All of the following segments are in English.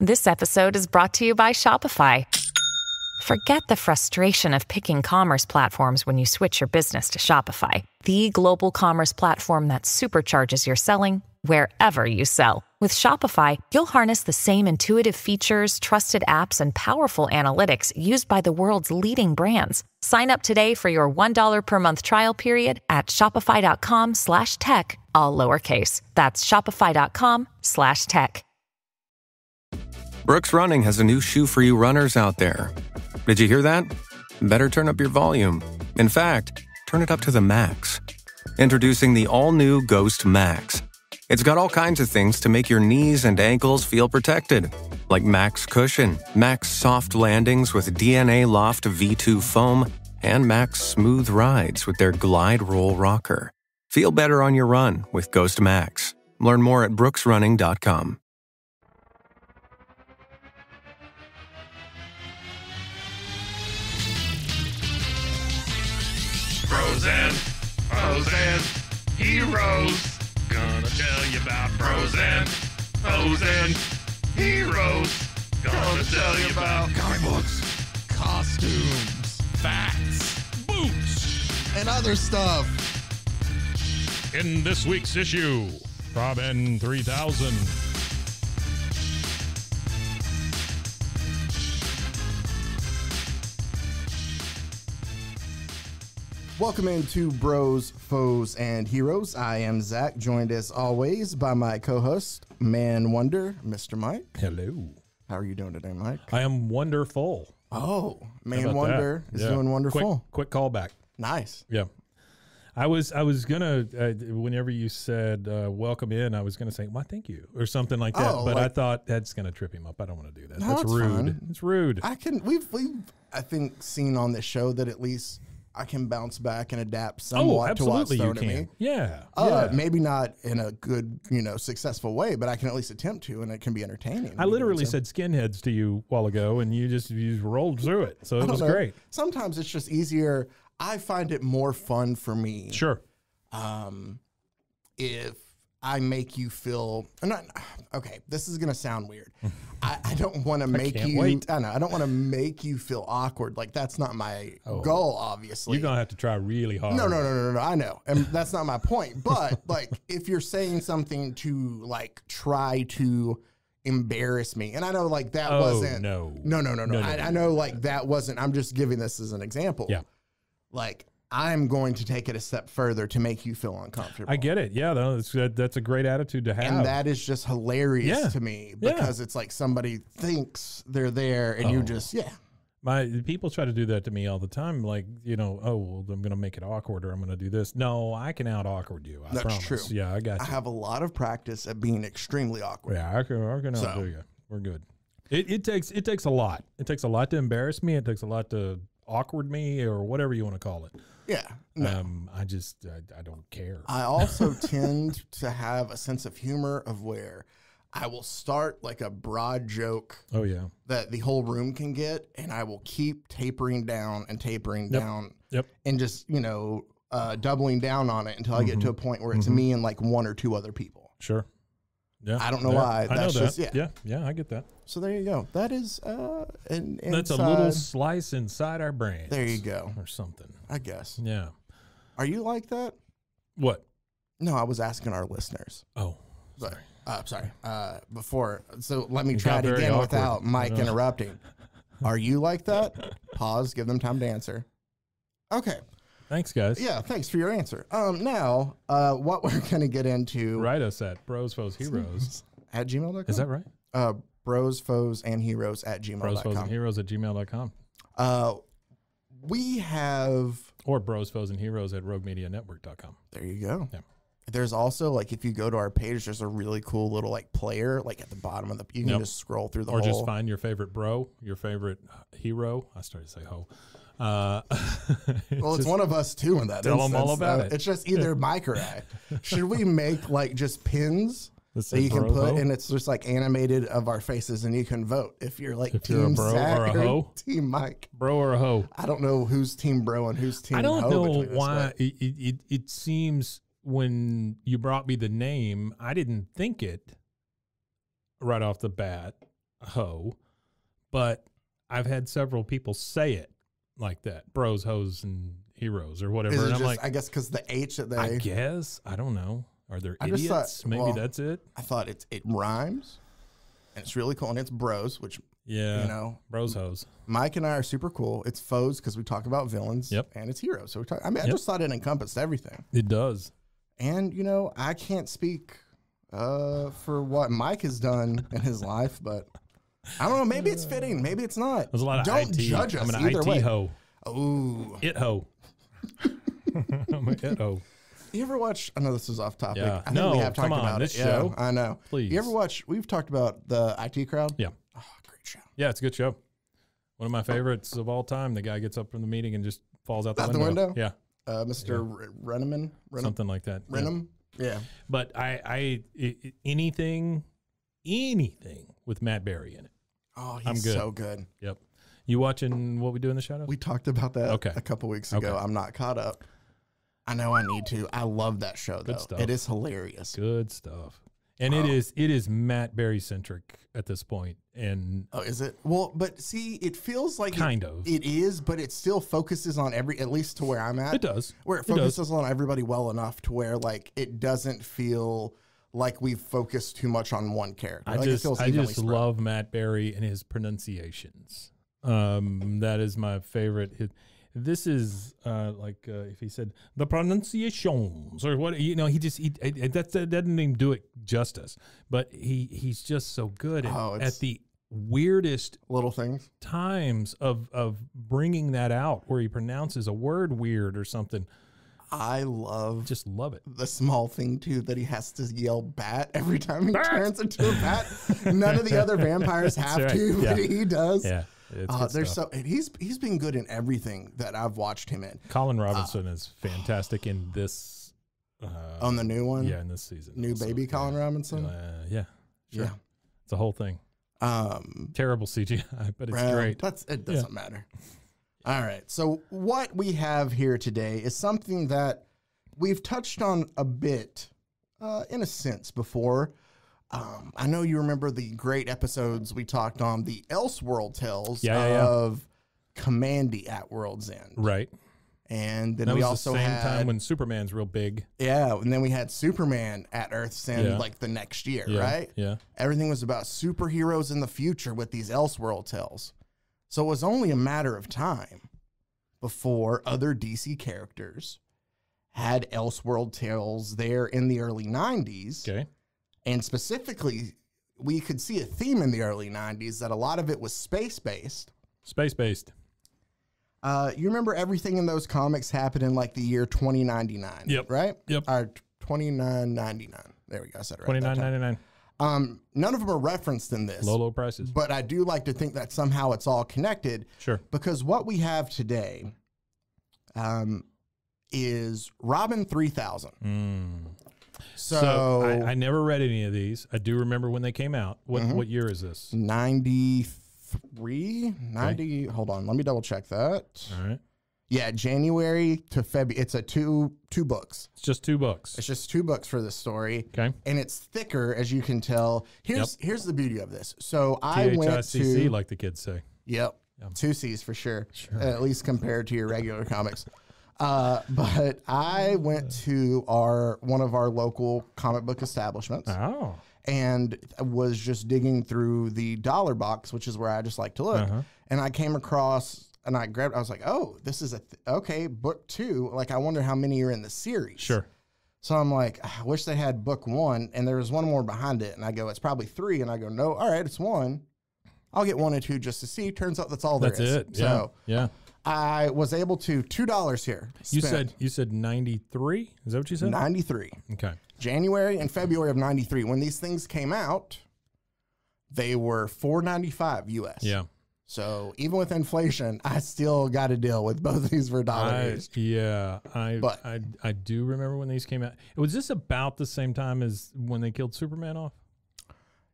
This episode is brought to you by Shopify. Forget the frustration of picking commerce platforms when you switch your business to Shopify, the global commerce platform that supercharges your selling wherever you sell. With Shopify, you'll harness the same intuitive features, trusted apps, and powerful analytics used by the world's leading brands. Sign up today for your $1 per month trial period at shopify.com/tech, all lowercase. That's shopify.com/tech. Brooks Running has a new shoe for you runners out there. Did you hear that? Better turn up your volume. In fact, turn it up to the max. Introducing the all-new Ghost Max. It's got all kinds of things to make your knees and ankles feel protected, like max cushion, max soft landings with DNA Loft V2 foam, and max smooth rides with their Glide Roll Rocker. Feel better on your run with Ghost Max. Learn more at brooksrunning.com. Bros and Heroes. Gonna tell you about Bros and Heroes. Gonna tell you about comic books, costumes, facts, boots, and other stuff. In this week's issue, Robin 3000. Welcome into Bros, Foes, and Heroes. I am Zach, joined as always by my co-host, Man Wonder, Mr. Mike. Hello. How are you doing today, Mike? I am wonderful. Oh, Man Wonder is doing wonderful. Quick callback. Nice. Yeah. I was gonna whenever you said welcome in, I was gonna say why thank you or something like that. But I thought that's gonna trip him up. I don't want to do that. No, that's rude. Fine. It's rude. We've I think seen on this show that at least I can bounce back and adapt somewhat to what's thrown at me. Yeah, maybe not in a good, successful way, but I can at least attempt to, and it can be entertaining. I literally said skinheads to you a while ago, and you just rolled through it, so it was great. Sometimes it's just easier. I find it more fun for me. Sure. If I make you feel, this is gonna sound weird. I don't want to make you. Wait. I know. I don't want to make you feel awkward. Like that's not my goal. Obviously, you're gonna have to try really hard. No. I know, and that's not my point. But like, if you're saying something to like try to embarrass me, and I know like that wasn't. No. I know like that wasn't. I'm just giving this as an example. Yeah. Like, I'm going to take it a step further to make you feel uncomfortable. I get it. Yeah, that's a great attitude to have. And that is just hilarious to me because it's like somebody thinks they're there and you just, people try to do that to me all the time. Like, I'm going to make it awkward or I'm going to do this. No, I can out-awkward you. I promise. True. Yeah, I got you. I have a lot of practice at being extremely awkward. Yeah, I can outdo you. We're good. It takes a lot. It takes a lot to embarrass me. It takes a lot to awkward me or whatever you want to call it. Yeah. No. I don't care. I also tend to have a sense of humor of where I will start like a broad joke. Oh, yeah. That the whole room can get. And I will keep tapering down and tapering down. Yep. And just, doubling down on it until I get to a point where it's me and like one or two other people. Sure. Yeah. I don't know why. Yeah, I get that. So there you go. That is that's a little slice inside our brains. There you go. Or something. I guess. Yeah. Are you like that? What? No, I was asking our listeners. Oh. Sorry. Before. So let me try it again without Mike interrupting. Are you like that? Pause. Give them time to answer. Okay. Thanks, guys. Yeah, thanks for your answer. Now, what we're going to get into. Write us at brosfoesheroes. At gmail.com? Is that right? Brosfoesandheroes at gmail.com. Brosfoesandheroes at gmail.com. We have. Or brosfoesandheroes at roguemedianetwork.com. There you go. Yeah. There's also, like, if you go to our page, there's a really cool little, like, player, like, at the bottom of the, you can just scroll through the whole. Or just find your favorite bro, your favorite hero. I started to say ho. Well, it's one of us too in that. Tell them all about it. It's just either Mike or I. Should we make like just pins that you can put and it's just like animated of our faces and you can vote if you're like team bro or a hoe, team Mike, bro or a hoe. I don't know who's team bro and who's team. I don't know why it seems when you brought me the name, I didn't think it right off the bat. hoe, but I've had several people say it like that. Bros, hoes, and heroes or whatever. And I'm just, like, I guess because the H at the I guess. I don't know. Are there idiots? Just thought, maybe that's it. I thought it rhymes and it's really cool. And it's bros, which, yeah, you know, bros, hoes. Mike and I are super cool. It's foes because we talk about villains. Yep. And it's heroes. So we talk, I mean, I just thought it encompassed everything. It does. And, you know, I can't speak for what Mike has done in his life, but I don't know. Maybe it's fitting. Maybe it's not. There's a lot of don't judge us either way. Ho. Oh, it ho. I'm an it ho. You ever watch? I know this is off topic. Yeah. I know we have talked about this show. Yeah, I know. Please. You ever watch? We've talked about the IT Crowd. Yeah. Oh, great show. Yeah, it's a good show. One of my favorites of all time. The guy gets up from the meeting and just falls out the window. Yeah. Mr. Renneman, something like that. Rennem. Yeah. But I anything with Matt Berry in it. Oh, he's so good. Yep. You watching What We Do in the Shadows? We talked about that a couple weeks ago. I'm not caught up. I know I need to. I love that show though. Good stuff. It is hilarious. Good stuff. And it is Matt Berry centric at this point. And oh, is it? Well, but see, it feels like it is, but it still focuses on at least to where I'm at. It does. Where it focuses on everybody well enough to where like it doesn't feel like we've focused too much on one character. I just love Matt Berry and his pronunciations. That is my favorite. This is if he said the pronunciations or what, you know, he just that doesn't even do it justice. But he's just so good at the weirdest little things times of bringing that out where he pronounces a word weird or something. I just love it. The small thing too that he has to yell bat every time he turns into a bat. None of the other vampires have to, but he does. Yeah. There's he's been good in everything that I've watched him in. Colin Robinson is fantastic in this. On the new one? Yeah, in this season. New baby Colin Robinson? Yeah. Sure. Yeah. It's a whole thing. Terrible CGI, but it's great. It doesn't matter. All right. So what we have here today is something that we've touched on a bit, in a sense, before. I know you remember the great episodes we talked on the Elseworld Tales of Commandee at World's End. Right. And then we also had... the same time when Superman's real big. Yeah, and then we had Superman at Earth's End like the next year, right? Yeah. Everything was about superheroes in the future with these Elseworld Tales. So it was only a matter of time before other DC characters had Elseworld Tales there in the early 90s. Okay. And specifically, we could see a theme in the early 90s that a lot of it was space-based. Space-based. You remember everything in those comics happened in, like, the year 2099, right? Yep. Or 2999. There we go. I said it right. 2999. None of them are referenced in this. Low, low prices. But I do like to think that somehow it's all connected. Sure. Because what we have today is Robin 3000. So I never read any of these. I do remember when they came out. What year is this? 93? 90. Okay. Hold on. Let me double check that. All right. Yeah, January to February. It's two books. It's just two books. It's just two books for this story. Okay. And it's thicker, as you can tell. Here's the beauty of this. So I went to... like the kids say. Yep. Two C's for sure. At least compared to your regular comics. But I went to one of our local comic book establishments and was just digging through the dollar box, which is where I just like to look. And I came across and I grabbed, I was like, oh, this is book two. Like, I wonder how many are in the series. Sure. So I'm like, I wish they had book one, and there was one more behind it. And I go, it's probably three. And I go, no, all right, it's one. I'll get one and two just to see. Turns out that's all there is. That's it. So, yeah. I was able to $2 here. You said 93? Is that what you said? 93. Okay. January and February of 93. When these things came out, they were $4.95 US. Yeah. So even with inflation, I still got to deal with both of these for $1. Yeah. I do remember when these came out. Was this about the same time as when they killed Superman off?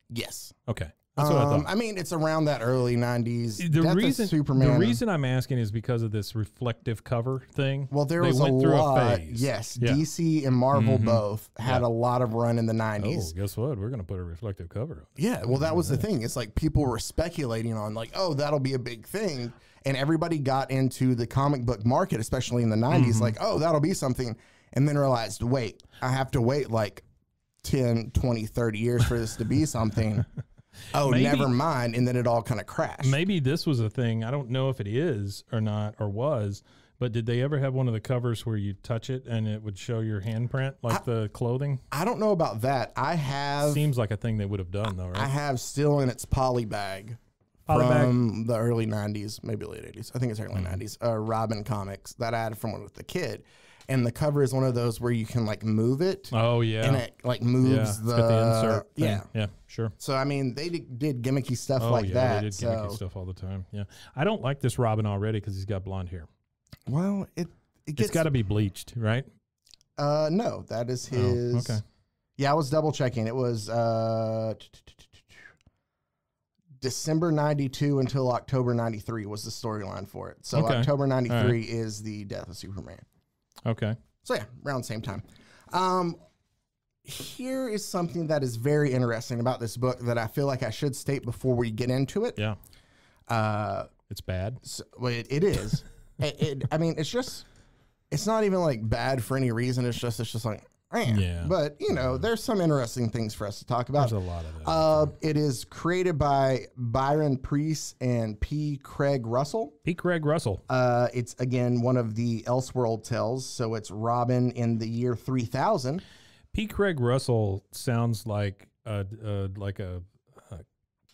Yes. Okay. That's what I thought. I mean, it's around that early 90s. The reason I'm asking is because of this reflective cover thing. Well, they went through a phase. Yes, yeah. DC and Marvel both had a lot of run in the 90s. Oh, guess what? We're going to put a reflective cover up. Yeah, well, that was the thing. It's like people were speculating on like, oh, that'll be a big thing. And everybody got into the comic book market, especially in the 90s, like, oh, that'll be something. And then realized, wait, I have to wait like 10, 20, 30 years for this to be something. Oh, maybe, never mind. And then it all kind of crashed. Maybe this was a thing. I don't know if it is or not or was, but did they ever have one of the covers where you touch it and it would show your handprint, like the clothing? I don't know about that. I have. Seems like a thing they would have done, though, right? I have still in its poly bag from the early 90s, maybe late 80s. I think it's early 90s. Robin comics that I had from when I was a kid. And the cover is one of those where you can like move it. Oh yeah, and it like moves the insert thing. Yeah, sure. So I mean, they did gimmicky stuff like that. They did gimmicky stuff all the time. Yeah, I don't like this Robin already because he's got blonde hair. Well, it's got to be bleached, right? No, that is his. Oh, okay. Yeah, I was double checking. It was December 92 until October 93 was the storyline for it. So October 93 is the death of Superman. Okay. So yeah, around the same time. Here is something that is very interesting about this book that I feel like I should state before we get into it. Yeah. It's bad. So, well, it is. I mean, it's just, it's not even like bad for any reason. It's just like, yeah. But you know, there's some interesting things for us to talk about. There's a lot of it. It is created by Byron Preiss and P. Craig Russell. P. Craig Russell. It's again one of the Elseworld Tales, so it's Robin in the year 3000. P. Craig Russell sounds like a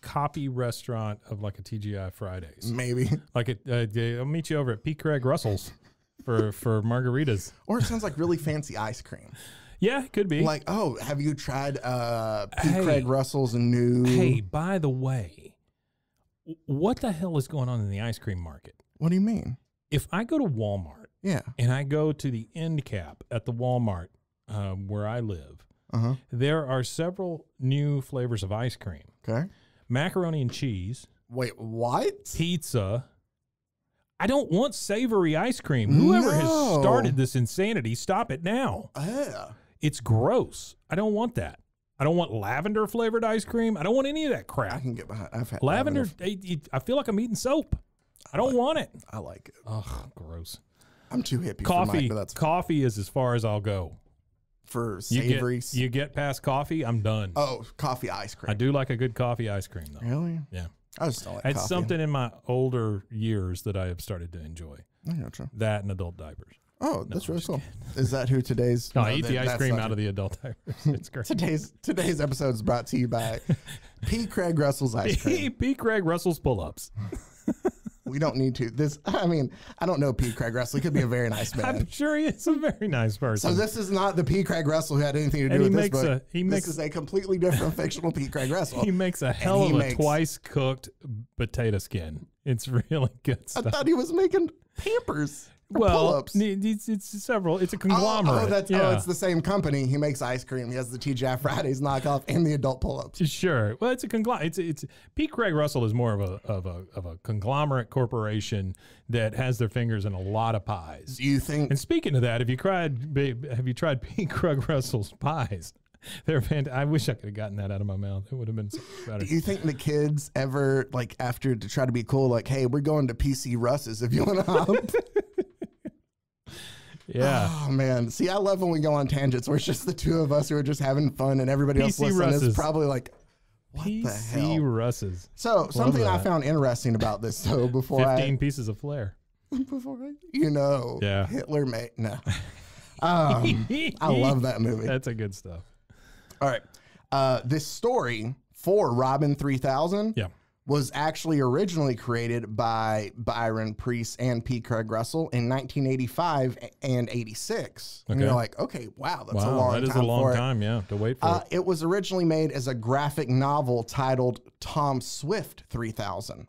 copy restaurant of like a TGI Fridays. Maybe like I'll meet you over at P. Craig Russell's for margaritas. Or it sounds like really fancy ice cream. Yeah, it could be. Like, oh, have you tried P. Craig Russell's new... Hey, by the way, what the hell is going on in the ice cream market? What do you mean? If I go to Walmart and I go to the end cap at the Walmart where I live, there are several new flavors of ice cream. Okay. Macaroni and cheese. Wait, what? Pizza. I don't want savory ice cream. Whoever has started this insanity, stop it now. It's gross. I don't want that. I don't want lavender flavored ice cream. I don't want any of that crap. I can get behind. I've had lavender. I feel like I'm eating soap. I don't want it. I like it. Ugh, gross. I'm too hippie for Mike, but that's coffee is as far as I'll go. For savories. You get past coffee, I'm done. Oh, coffee ice cream. I do like a good coffee ice cream though. Really? Yeah. I just don't like coffee. It's something in my older years that I have started to enjoy. That and adult diapers. Oh, that's really cool. Is that who today's... No, I eat the ice cream out of the adult diapers. It's great. Today's episode is brought to you by P. Craig Russell's ice cream. P. Craig Russell's pull-ups. We don't need to. I mean, I don't know P. Craig Russell. He could be a very nice man. I'm sure he is a very nice person. So this is not the P. Craig Russell who had anything to do with this book. This is a completely different fictional P. Craig Russell. He makes a hell of a twice-cooked potato skin. It's really good stuff. I thought he was making Pampers. Well, it's several. It's a conglomerate. Oh, it's the same company. He makes ice cream. He has the TGI Fridays knockoff and the adult pull-ups. Sure. Well, it's a conglomerate. It's P. Craig Russell is more of a conglomerate corporation that has their fingers in a lot of pies. Do you think? And speaking of that, have you tried P. Craig Russell's pies? They're fantastic. I wish I could have gotten that out of my mouth. It would have been so better. Do you think the kids ever like after to try to be cool? Like, hey, we're going to PC Russ's if you want to hop. Yeah. Oh man. See, I love when we go on tangents where it's just the two of us who are just having fun and everybody else listening is probably like, what the hell? PC Russ's. So something I found interesting about this though before 15 pieces of flair. Hitler mate. No. I love that movie. That's a good stuff. All right. This story for Robin 3000 was actually originally created by Byron Preiss and P. Craig Russell in 1985 and 86. Okay. And you're like, okay, wow, that's a long time. That is a long time, yeah, to wait for it. It was originally made as a graphic novel titled Tom Swift 3000.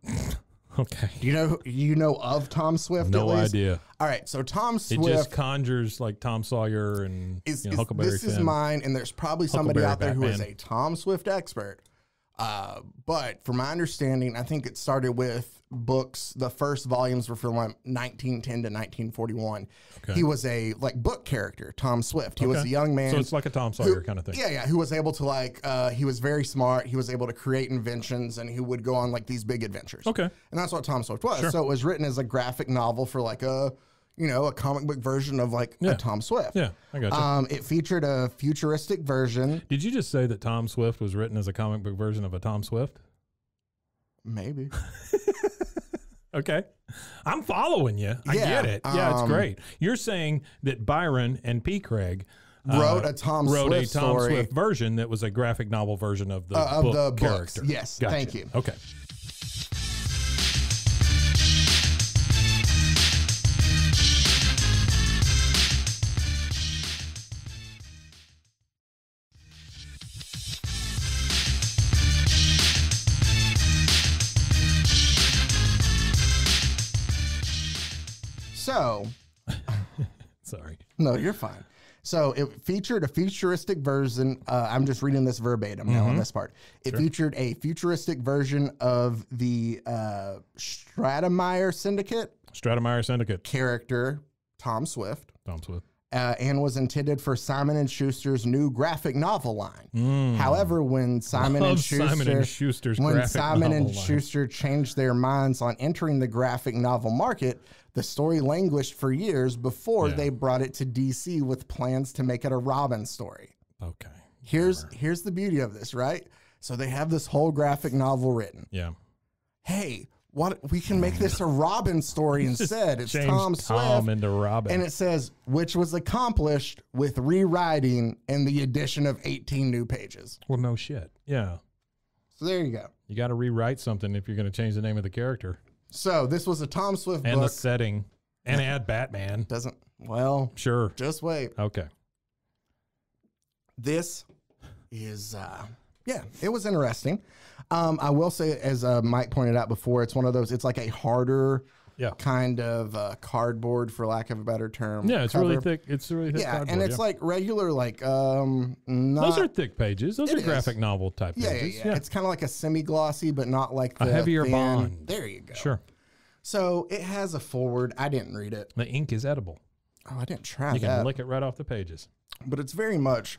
Okay. You know of Tom Swift? No idea. All right, so Tom Swift. It just conjures like Tom Sawyer and Huckleberry Finn. This is mine, and there's probably somebody out there who is a Tom Swift expert. But from my understanding, I think it started with books. The first volumes were from 1910 to 1941. Okay. He was a book character, Tom Swift. He was a young man. So it's like a Tom Sawyer kind of thing. Yeah, yeah. Who was able to he was very smart. He was able to create inventions, and he would go on these big adventures. Okay. And that's what Tom Swift was. Sure. So it was written as a graphic novel for a comic book version of a Tom Swift. Yeah, I got you. It featured a futuristic version. Did you just say that Tom Swift was written as a comic book version of a Tom Swift? Maybe. Okay. I'm following you. I get it. Yeah, it's great. You're saying that Byron and P. Craig wrote a Tom Swift version that was a graphic novel version of the book character. Yes, gotcha. Thank you. Okay. So, sorry. No, you're fine. So it featured a futuristic version. I'm just reading this verbatim now on this part. It featured a futuristic version of the Stratemeyer Syndicate character, Tom Swift. Tom Swift. And was intended for Simon & Schuster's new graphic novel line. However, when Simon & Schuster changed their minds on entering the graphic novel market, the story languished for years before they brought it to DC with plans to make it a Robin story. Okay. Here's the beauty of this, right? So they have this whole graphic novel written. Yeah. Hey, we can make this a Robin story instead. It's Tom Swift into Robin. And it says, which was accomplished with rewriting and the addition of 18 new pages. Well, no shit. Yeah. So there you go. You got to rewrite something if you're going to change the name of the character. So this was a Tom Swift book. And the setting. And add Batman. Doesn't. Well. Sure. Just wait. Okay. This is... yeah, it was interesting. I will say, as Mike pointed out before, it's one of those, it's like a harder kind of cardboard, for lack of a better term. Yeah, it's really thick. It's really thick cardboard. And it's like regular, not... Those are thick pages. Those are graphic novel type pages. Yeah, yeah. It's kind of like a semi-glossy, but not like the... A heavier bond. There you go. Sure. So it has a foreword. I didn't read it. The ink is edible. Oh, I didn't try that. You can lick it right off the pages. But it's very much...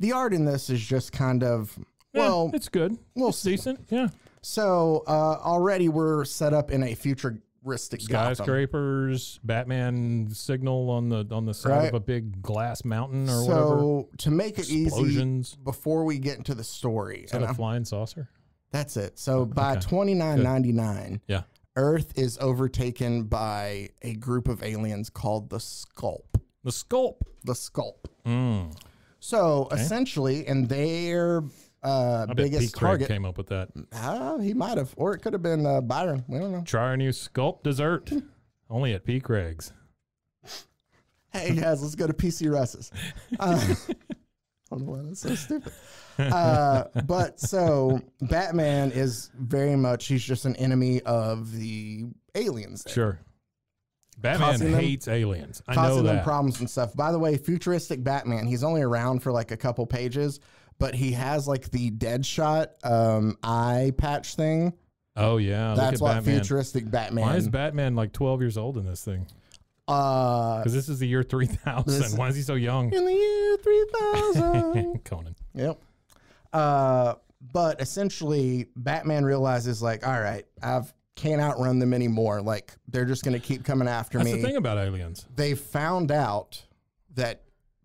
The art in this is just kind of... Well, it's good. It's decent. Yeah. So already we're set up in a futuristic skyscrapers, Gotham. Batman signal on the side of a big glass mountain or whatever. So to make it easy, before we get into the story, is that a flying saucer? That's it. So by $29.99, Earth is overtaken by a group of aliens called the Sculp. The Sculp. The Sculp. So essentially, and they're... biggest target. Came up with that. He might have, or it could have been Byron. We don't know. Try our new Sculp dessert, only at P. Craig's. Hey guys, let's go to PC Russ's. I don't know why that's so stupid. But so Batman is very much, he's just an enemy of the aliens. There. Sure. Batman hates aliens. I know that. Causing them problems and stuff. By the way, futuristic Batman, he's only around for a couple pages. But he has the Deadshot eye patch thing. Oh yeah, that's what futuristic Batman. Why is Batman 12 years old in this thing? Because this is the year 3000. Why is he so young? In the year 3000. Conan. Yep. But essentially, Batman realizes all right, I've can't outrun them anymore. They're just going to keep coming after me. That's the thing about aliens. They found out that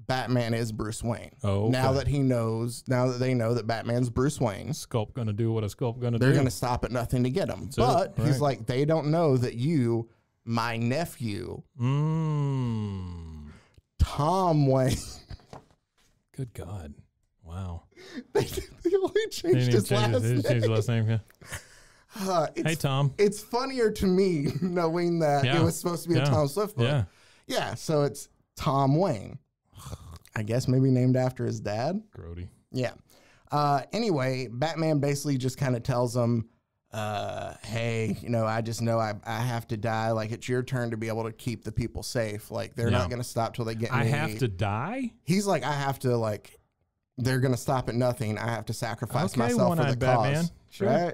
Batman is Bruce Wayne. Oh, okay. Now that they know that Batman's Bruce Wayne, Sculp gonna do what a Sculp gonna do. They're gonna stop at nothing to get him. That's but he's like, they don't know that you, my nephew, Tom Wayne. Good God! Wow. They only changed his last name. Yeah. Hey Tom. It's funnier to me knowing that it was supposed to be a Tom Swift book. Yeah. So it's Tom Wayne. I guess maybe named after his dad. Grody. Yeah. Anyway, Batman basically just kind of tells him, hey, I just know I have to die. It's your turn to be able to keep the people safe. They're not going to stop till they get me. I have to die? He's like, I have to, they're going to stop at nothing. I have to sacrifice myself for the cause. Sure. Right?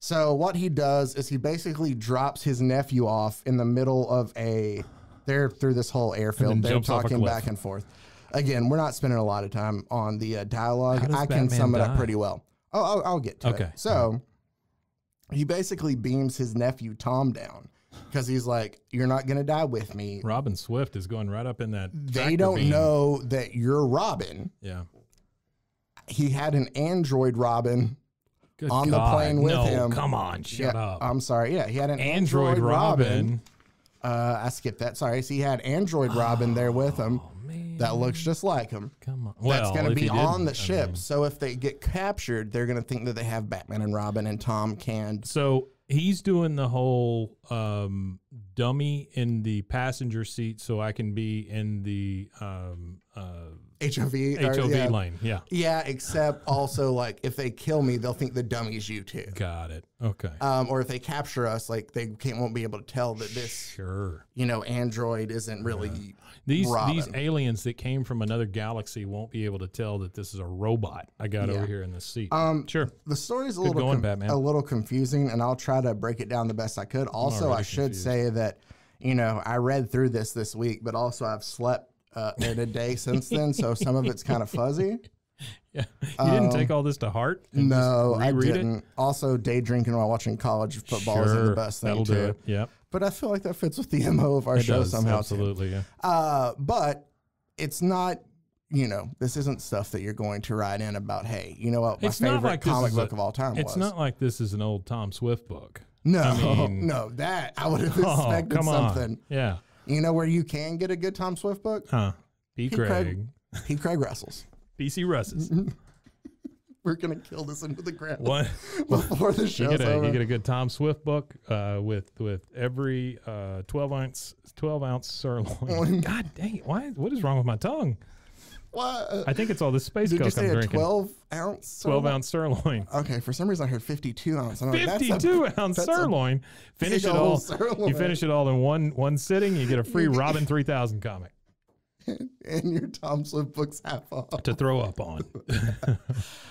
So what he does is he basically drops his nephew off in the middle of a... They're through this whole airfield. They're talking back and forth. Again, we're not spending a lot of time on the dialogue. I can sum it up pretty well. Oh, I'll get to it. So he basically beams his nephew Tom down because he's like, "You're not going to die with me." Robin Swift is going right up in that. They don't know that you're Robin. Yeah. He had an Android Robin on the plane with him. Come on, shut up. I'm sorry. Yeah, he had an Android Robin. I skipped that. Sorry. So he had Android Robin there with him. That looks just like him. Come on. Well, that's going to be on the ship. I mean, so if they get captured, they're going to think that they have Batman and Robin and Tom canned. So he's doing the whole dummy in the passenger seat so I can be in the HOV lane. Yeah. Yeah, except also like if they kill me, they'll think the dummy's you too. Got it. Okay. Or if they capture us, like they won't be able to tell that this, you know, android isn't really Robin. These aliens that came from another galaxy won't be able to tell that this is a robot I got over here in this seat. Sure. The story's a little confusing, and I'll try to break it down the best I could. Also, I should say that, you know, I read through this week, but also I've slept in a day since then, so some of it's kind of fuzzy. Yeah, you didn't take all this to heart. No, I didn't. Also, day drinking while watching college football isn't the best thing too. Yeah, but I feel like that fits with the MO of our show somehow. Absolutely, yeah. But it's not. You know, this isn't stuff that you're going to write in about. Hey, you know what? My favorite comic book of all time. It's not like this is an old Tom Swift book. No, I mean, no, that I would have expected something. Yeah. You know where you can get a good Tom Swift book? Huh. P. Craig Russell's. PC Russ's. We're going to kill this into the ground before the show's over. You get a good Tom Swift book with every 12-ounce sirloin. God dang it. What is wrong with my tongue? I think it's all this space coke I'm drinking. 12-ounce sirloin. Okay, for some reason I heard 52-ounce. 52-ounce sirloin. Finish it all. You finish it all in one sitting. You get a free Robin 3000 comic. And your Tom Swift book's half off. To throw up on.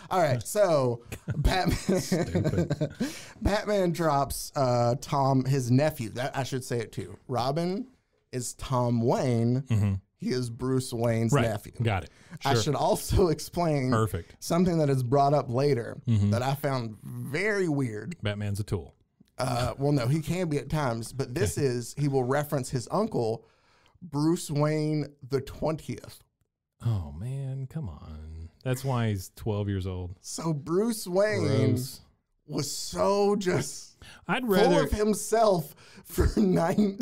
All right, so Batman drops Tom, his nephew. That I should say it too. Robin is Tom Wayne. Mm-hmm. He is Bruce Wayne's nephew. Got it. Sure. I should also explain something that is brought up later that I found very weird. Batman's a tool. Well, no, he can be at times, but this is, he will reference his uncle, Bruce Wayne the 20th. Oh, man, come on. That's why he's 12 years old. So Bruce Wayne was so just full of himself for 19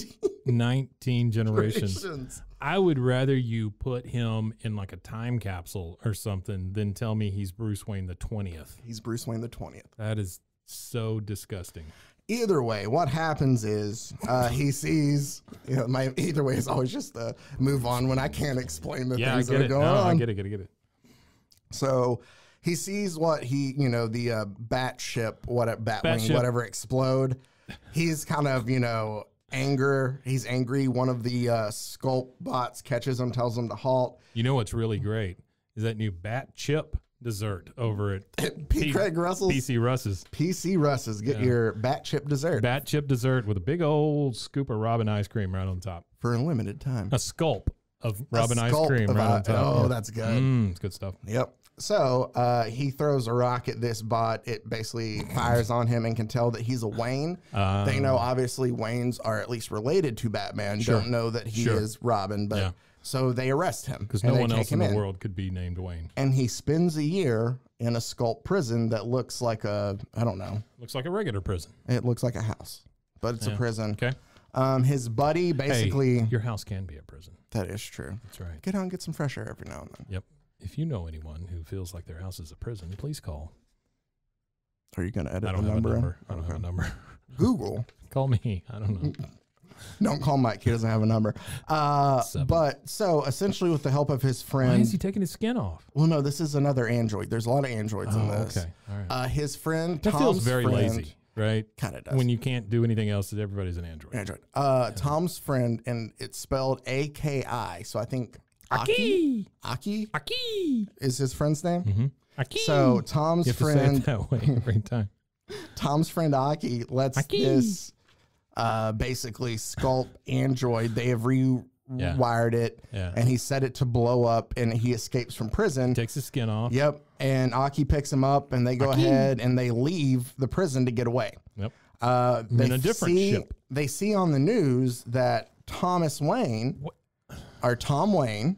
generations. I would rather you put him in like a time capsule or something than tell me he's Bruce Wayne the 20th. He's Bruce Wayne the 20th. That is so disgusting. Either way, what happens is he sees, you know, either way is always just the move on when I can't explain the things that are going on. I get it, So he sees what he, you know, the Batwing, whatever, explode. He's kind of, you know, he's angry. One of the Sculp bots catches him, tells him to halt. You know what's really great is that new bat chip dessert over at P. Craig Russell's. PC Russ's. PC Russ's. Get your bat chip dessert. Bat chip dessert with a big old scoop of Robin ice cream right on top. For a limited time. A Sculp of Robin ice cream right on top. Oh, that's good. It's good stuff. Yep. So he throws a rock at this bot. It basically fires on him and can tell that he's a Wayne. They know, obviously, Waynes are at least related to Batman. Don't know that he is Robin, but so they arrest him. Because no one else in the world could be named Wayne. And he spends a year in a Sculpt prison that looks like a, I don't know. Looks like a regular prison. It looks like a house, but it's a prison. Okay. His buddy basically. Hey, your house can be a prison. That is true. That's right. Get out and get some fresh air every now and then. Yep. If you know anyone who feels like their house is a prison, please call. Are you going to edit the number? I don't have a number. Google. Call me. I don't know. Don't call Mike. He doesn't have a number. But so essentially with the help of his friend. Why is he taking his skin off? Well, no, this is another android. There's a lot of androids in this. Okay. All right. His friend, Tom's feels very lazy, right? Kind of does. When you can't do anything else, everybody's an android. Tom's friend, and it's spelled A-K-I, so I think. Aki is his friend's name. Mm-hmm. Aki. So Tom's friend that way every time. Tom's friend Aki lets this basically sculpt android. They have rewired it, and he set it to blow up, and he escapes from prison. Takes his skin off. Yep. And Aki picks him up, and they go ahead and they leave the prison to get away. Yep. They see on the news that Thomas Wayne, or Tom Wayne,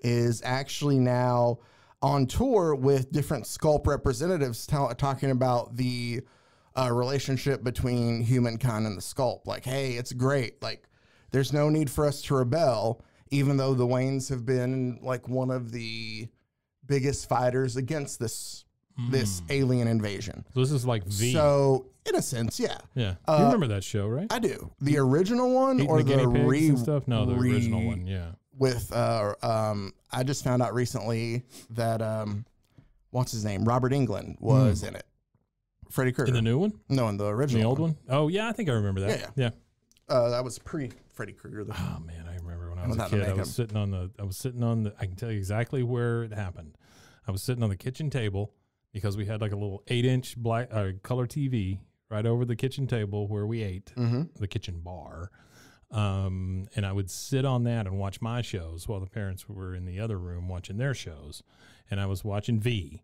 is actually now on tour with different Sculp representatives talking about the relationship between humankind and the Sculp. Like, hey, it's great. Like, there's no need for us to rebel, even though the Waynes have been like one of the biggest fighters against this alien invasion. So this is like V. So in a sense, yeah. Yeah. You remember that show, right? I do. The original one or the re-stuff? No, the original one, yeah. With I just found out recently that what's his name? Robert Englund was in it. Freddy Krueger. In the new one? No, in the original. The old one? Oh yeah, I think I remember that. Yeah. That was pre Freddy Krueger. Oh man, I remember when I was a kid. I was sitting on the I can tell you exactly where it happened. I was sitting on the kitchen table because we had like a little 8-inch black color TV right over the kitchen table where we ate, the kitchen bar. And I would sit on that and watch my shows while the parents were in the other room watching their shows. And I was watching V.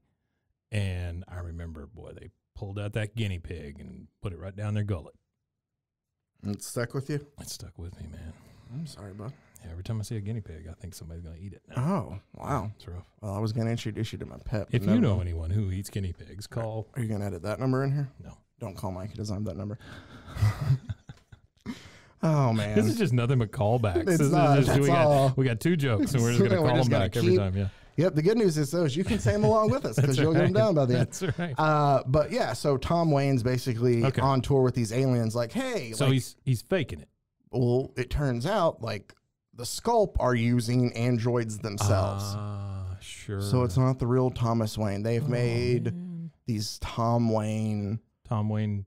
And I remember, boy, they pulled out that guinea pig and put it right down their gullet. And it stuck with you? It stuck with me, man. I'm sorry, bud. Yeah, every time I see a guinea pig, I think somebody's going to eat it now. Oh, wow. It's rough. Well, I was going to introduce you to my pet. If you know anyone who eats guinea pigs, call. Are you going to edit that number in here? No. Don't call Mike. He doesn't have that number. Oh, man. This is just nothing but callbacks. We got two jokes, and we're just going to call them back every time. Yeah. Yep. The good news is, though, is you can say them along with us because you'll get them down by the end. That's right. But, yeah, so Tom Wayne's basically on tour with these aliens like, hey. So like, he's faking it. Well, it turns out, like, the Sculp are using androids themselves. Sure. So it's not the real Thomas Wayne. They've made these Tom Wayne and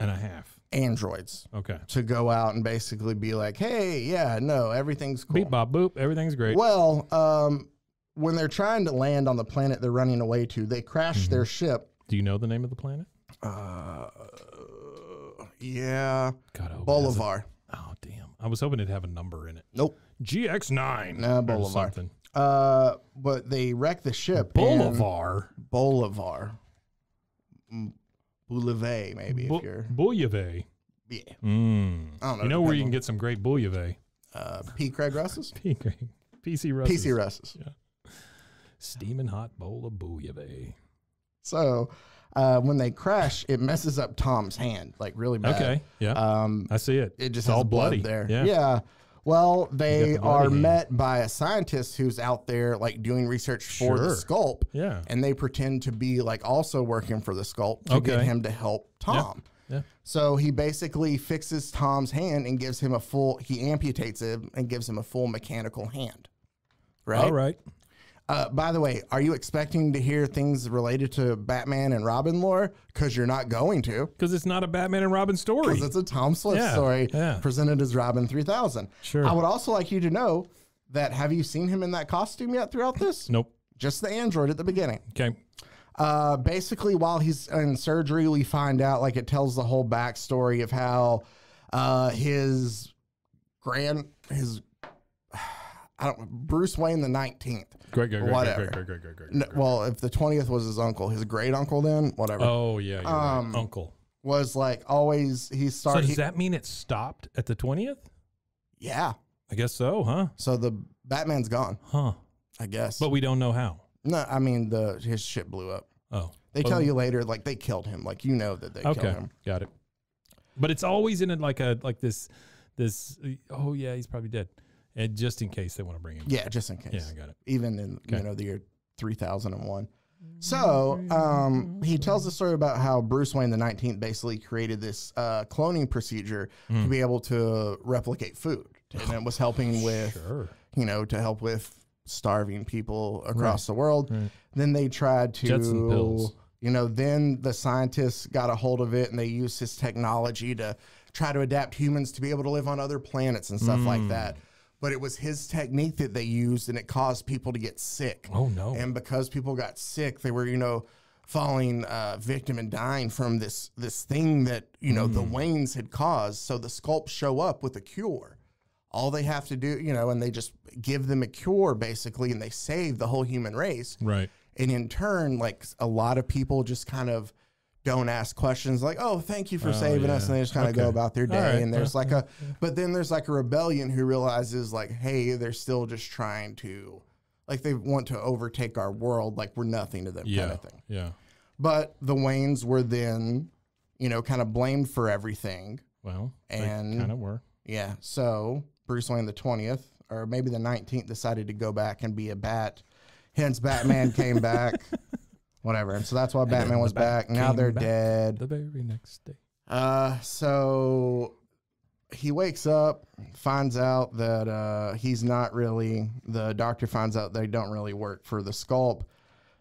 a half androids. Okay. To go out and basically be like, hey, yeah, no, everything's cool. Beep, bop, boop. Everything's great. Well, when they're trying to land on the planet they're running away to, they crash their ship. Do you know the name of the planet? Yeah. Bolivar. Oh, damn. I was hoping it'd have a number in it. Nope. GX9. Nah, Bolivar. Something. But they wreck the ship. Bolivar. Boulevet, maybe, if you're... Boulevet. Yeah. Mm. I don't know. You know where you can get some great Boulevet? P. Craig Russell's? P. Craig. P.C. Russell's. P.C. Russell's. Yeah. Steaming hot bowl of Boulevet. So... when they crash, it messes up Tom's hand, like really bad. Okay, yeah, I see it. It just it's has all bloody there. Yeah. Well, they are met by a scientist who's out there like doing research for the Sculp. Yeah, and they pretend to be like also working for the Sculp to get him to help Tom. Yeah. So he basically fixes Tom's hand and gives him a full. He amputates it and gives him a full mechanical hand. Right. All right. By the way, are you expecting to hear things related to Batman and Robin lore? Because you're not going to. Because it's not a Batman and Robin story. Because it's a Tom Swift story presented as Robin 3000. Sure. I would also like you to know that have you seen him in that costume yet throughout this? Nope. Just the android at the beginning. Okay. Basically, while he's in surgery, we find out, like, it tells the whole backstory of how Bruce Wayne the 19th. Great. Well, if the 20th was his uncle, his great uncle then, whatever. Oh, yeah. Right. Uncle. Was like always, he started. So does that mean it stopped at the 20th? Yeah. I guess so, huh? So the Batman's gone. Huh. I guess. But we don't know how. No, I mean, his shit blew up. Oh. They tell you later, like, they killed him. Like, you know that they killed him. Got it. But it's always in it like this, oh, yeah, he's probably dead. And just in case they want to bring him. Yeah, just in case. Yeah, I got it. Even in the year 3001. So he tells the story about how Bruce Wayne the 19th basically created this cloning procedure to be able to replicate food, and it was helping with to help with starving people across the world. Right. Then they tried to Jetson pills. Then the scientists got a hold of it and they used his technology to try to adapt humans to be able to live on other planets and stuff like that. But it was his technique that they used, and it caused people to get sick. Oh, no. And because people got sick, they were, you know, falling victim and dying from this thing that, you know, the Waynes had caused. So the Sculp show up with a cure. All they have to do, you know, and they just give them a cure, basically, and they save the whole human race. Right. And in turn, like, a lot of people just kind of don't ask questions, like, oh, thank you for saving us. And they just kind of go about their day. Right. And there's like a, but then there's like a rebellion who realizes, like, hey, they're still just trying to, like, they want to overtake our world. Like, we're nothing to them, kind of thing. Yeah. But the Waynes were then, you know, kind of blamed for everything. Well, and they kind of were. Yeah. So Bruce Wayne, the 20th or maybe the 19th, decided to go back and be a bat. Hence, Batman came back. Whatever. And so that's why Batman was back. Now they're dead. The very next day. So he wakes up, finds out that he's not really, the doctor finds out they don't really work for the Sculp,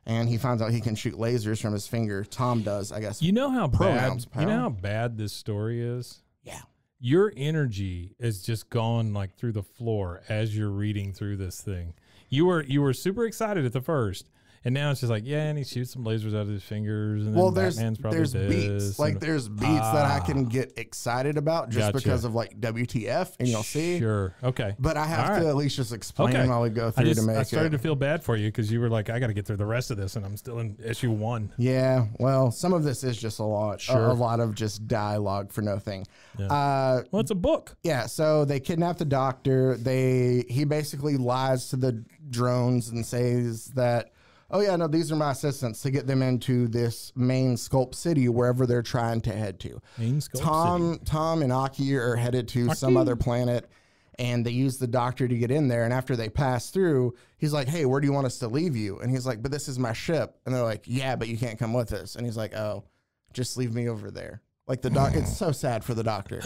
and he finds out he can shoot lasers from his finger. Tom does, I guess. You know how bad, this story is? Yeah. Your energy is just gone like through the floor as you're reading through this thing. You were super excited at the first. And now it's just like, yeah, and he shoots some lasers out of his fingers. And well, there's beats that I can get excited about just because of, like, WTF, and you'll see. Sure. Okay. But I have to at least just explain while we go through to make it. I started to feel bad for you because you were like, I got to get through the rest of this, and I'm still in issue 1. Yeah. Well, some of this is just a lot. Sure. A lot of just dialogue for nothing. Yeah. Well, it's a book. Yeah. So they kidnap the doctor. He basically lies to the drones and says that, oh, yeah, no, these are my assistants, to get them into this main Sculp city, wherever they're trying to head to. Main Sculp city. Tom and Aki are headed to some other planet, and they use the doctor to get in there. And after they pass through, he's like, hey, where do you want us to leave you? And he's like, but this is my ship. And they're like, yeah, but you can't come with us. And he's like, oh, just leave me over there. Like, the doc, it's so sad for the doctor.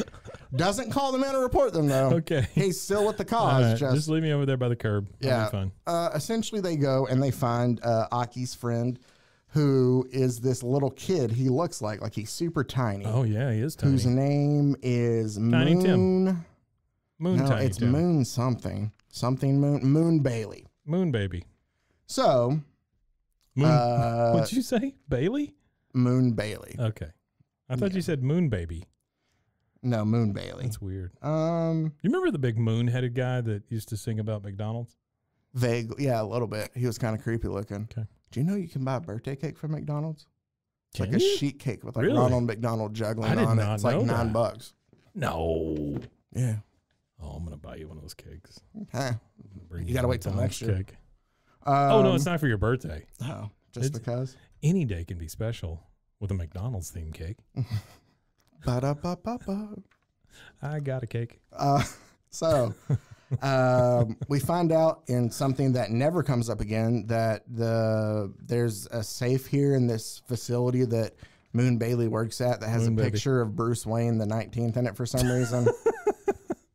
Doesn't call them in or report them, though. Okay. He's still with the cause. Right. Just leave me over there by the curb. Yeah. Fun. Essentially, they go and they find Aki's friend, who is this little kid. He looks like he's super tiny. Oh, yeah, he is tiny. Whose name is Tiny Moon. Tim. Moon no, Tiny it's Tim. Moon something. Something Moon. Moon Bailey. Moon Baby. So. Moon. What did you say? Bailey? Moon Bailey. Okay. I thought you said Moon Baby. No, Moon Bailey. That's weird. You remember the big moon-headed guy that used to sing about McDonald's? Vaguely, yeah, a little bit. He was kind of creepy looking. Okay. Do you know you can buy a birthday cake from McDonald's? It's like a sheet cake with, like, Ronald McDonald juggling on it. It's like $9. No. Yeah. Oh, I'm gonna buy you one of those cakes. Okay. You gotta wait till next year. Oh no, it's not for your birthday. Oh, just because any day can be special. With a McDonald's theme cake. I got a cake. We find out in something that never comes up again that there's a safe here in this facility that Moon Bailey works at that has a picture of Bruce Wayne the 19th in it for some reason.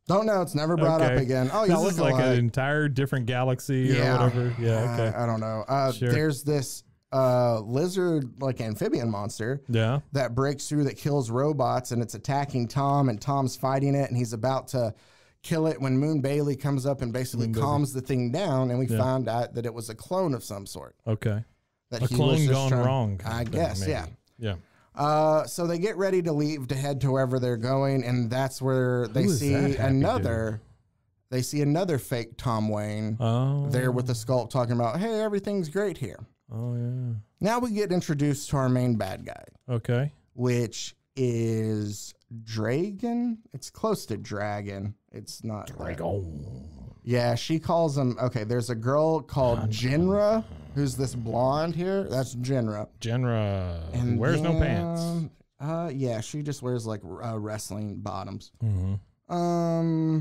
Don't know. It's never brought up again. Oh, this is like an entire different galaxy or whatever. Yeah. Okay. I don't know. There's this lizard, like, amphibian monster that breaks through, that kills robots, and it's attacking Tom, and Tom's fighting it, and he's about to kill it when Moon Bailey comes up and basically calms the thing down, and we found out that it was a clone of some sort. Okay. That a clone gone wrong. I guess, maybe. Yeah. So they get ready to leave to head to wherever they're going, and that's where they see another... They see another fake Tom Wayne there with the Sculp talking about, hey, everything's great here. Oh, yeah. Now we get introduced to our main bad guy. Okay. Which is Dregone. It's close to Dragon. It's not Dregone. Yeah, she calls him. Okay, there's a girl called Jinra, who's this blonde here. That's Jinra. Jinra. And wears no pants. Yeah, she just wears, like, wrestling bottoms. Mm-hmm.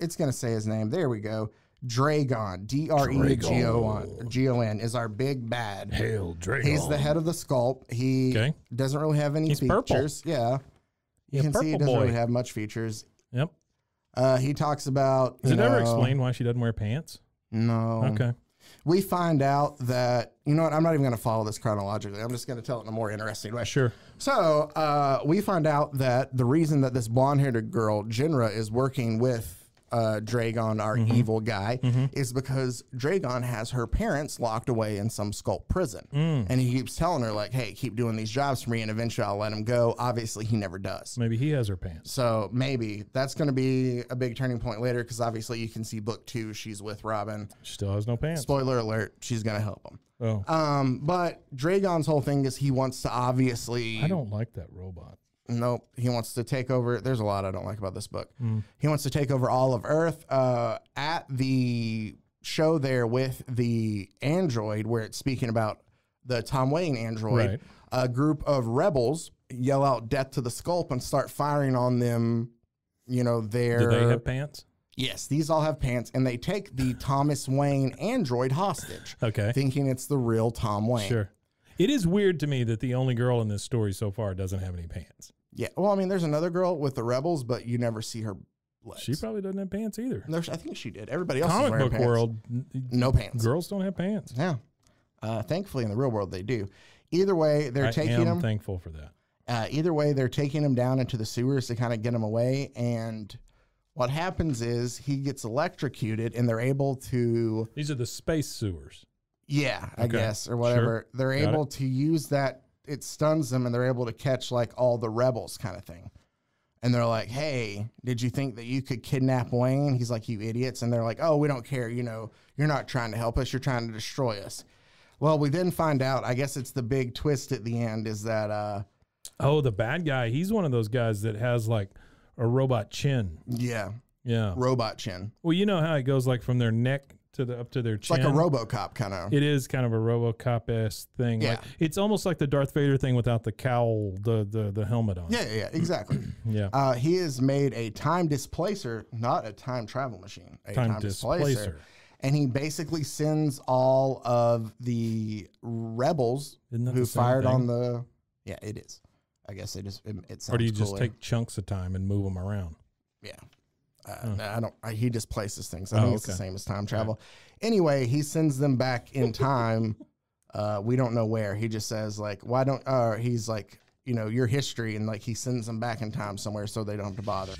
It's going to say his name. There we go. Dregone, D-R-E-G-O-N, is our big bad. Hail Dregone. He's the head of the Sculp. He doesn't really have any features. Purple. Yeah. You can see he doesn't really have much features. Yep. He talks about... Does it ever explain why she doesn't wear pants? No. Okay. We find out that... You know what? I'm not even going to follow this chronologically. I'm just going to tell it in a more interesting way. Sure. So, we find out that the reason that this blonde-haired girl, Jinra, is working with Dregone, our evil guy, is because Dregone has her parents locked away in some Sculp prison. And he keeps telling her, like, hey, keep doing these jobs for me, and eventually I'll let him go. Obviously, he never does. Maybe he has her pants. So maybe that's going to be a big turning point later, because obviously you can see Book 2, she's with Robin. She still has no pants. Spoiler alert, she's going to help him. Oh. But Dragon's whole thing is he wants to obviously... I don't like that robot. Nope. He wants to take over. There's a lot I don't like about this book. He wants to take over all of Earth. At the show there with the android, where it's speaking about the Tom Wayne android, right, a group of rebels yell out death to the Sculp and start firing on them. You know, their... Do they have pants? Yes, these all have pants, and they take the Thomas Wayne android hostage, thinking it's the real Tom Wayne. It is weird to me that the only girl in this story so far doesn't have any pants. Yeah, well, I mean, there's another girl with the rebels, but you never see her legs. She probably doesn't have pants either. There's, I think she did. Everybody else is wearing pants. Comic book world, no pants. Girls don't have pants. Yeah. Thankfully, in the real world, they do. Either way, they're taking them. I am thankful for that. Either way, they're taking him down into the sewers to kind of get him away, and... what happens is he gets electrocuted, and they're able to... These are the space sewers. Yeah, I guess, or whatever. They're able to use that. It stuns them, and they're able to catch, like, all the rebels kind of thing. And they're like, hey, did you think that you could kidnap Wayne? He's like, you idiots. And they're like, oh, we don't care. You know, you're not trying to help us. You're trying to destroy us. Well, we then find out, I guess it's the big twist at the end, is that... oh, the bad guy. He's one of those guys that has, like... a robot chin. Yeah. Yeah. Robot chin. Well, you know how it goes, like, from their neck to the up to their chin. It's like a RoboCop kind of. It is kind of a RoboCop-esque thing. Yeah. Like, it's almost like the Darth Vader thing without the cowl, the helmet on. Yeah, yeah, exactly. Yeah. He has made a time displacer, not a time travel machine, a time displacer. And he basically sends all of the rebels who fired on the... Yeah, it is. I guess it is. It sounds. Or do you just take chunks of time and move them around? Yeah, no, I don't. He just places things. I think it's the same as time travel. Right. Anyway, he sends them back in time. We don't know where. He just says, like, why don't? He's like, you know, your history, and like he sends them back in time somewhere so they don't have to bother.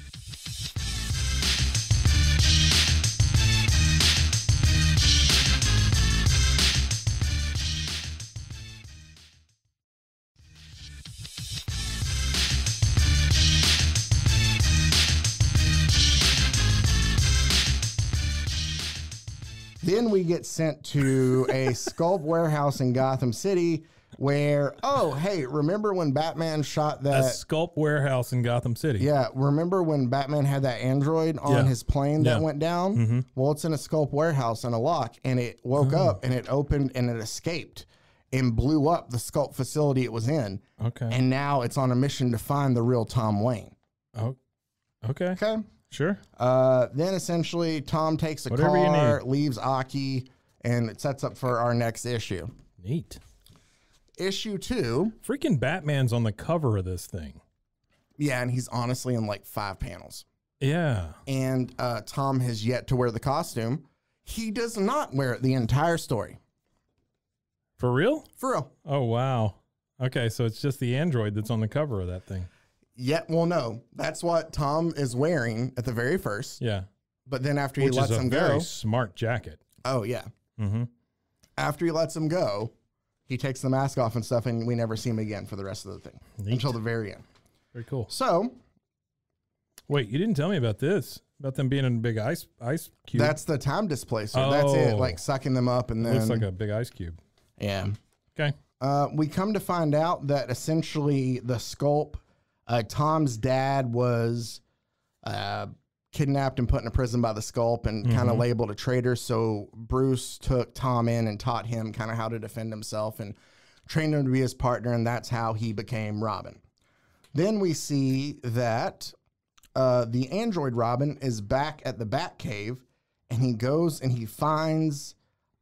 Then we get sent to a Sculp warehouse in Gotham City where, oh, hey, remember when Batman shot that... A Sculp warehouse in Gotham City. Yeah, remember when Batman had that android on his plane that went down? Well, it's in a Sculp warehouse in a lock, and it woke up, and it opened, and it escaped and blew up the Sculp facility it was in. Okay. And now it's on a mission to find the real Tom Wayne. Oh, okay. Okay. Sure. Then essentially, Tom takes a car, leaves Aki, and it sets up for our next issue. Neat. Issue 2. Freaking Batman's on the cover of this thing. Yeah, and he's honestly in like 5 panels. Yeah. And Tom has yet to wear the costume. He does not wear it the entire story. For real? For real. Oh, wow. Okay, so it's just the android that's on the cover of that thing. Yeah, well, no. That's what Tom is wearing at the very first. Yeah. But then after he lets him go. Which is a very smart jacket. Oh, yeah. Mm-hmm. After he lets him go, he takes the mask off and stuff, and we never see him again for the rest of the thing. Neat. Until the very end. Very cool. So. Wait, you didn't tell me about this. About them being in a big ice cube. That's the time displacer. Oh. That's it. Like sucking them up and then. It looks like a big ice cube. Yeah. Okay. We come to find out that essentially the Sculp. Tom's dad was kidnapped and put in a prison by the Sculp and kind of labeled a traitor. So Bruce took Tom in and taught him kind of how to defend himself and trained him to be his partner, and that's how he became Robin. Then we see that the android Robin is back at the Batcave, and he goes and he finds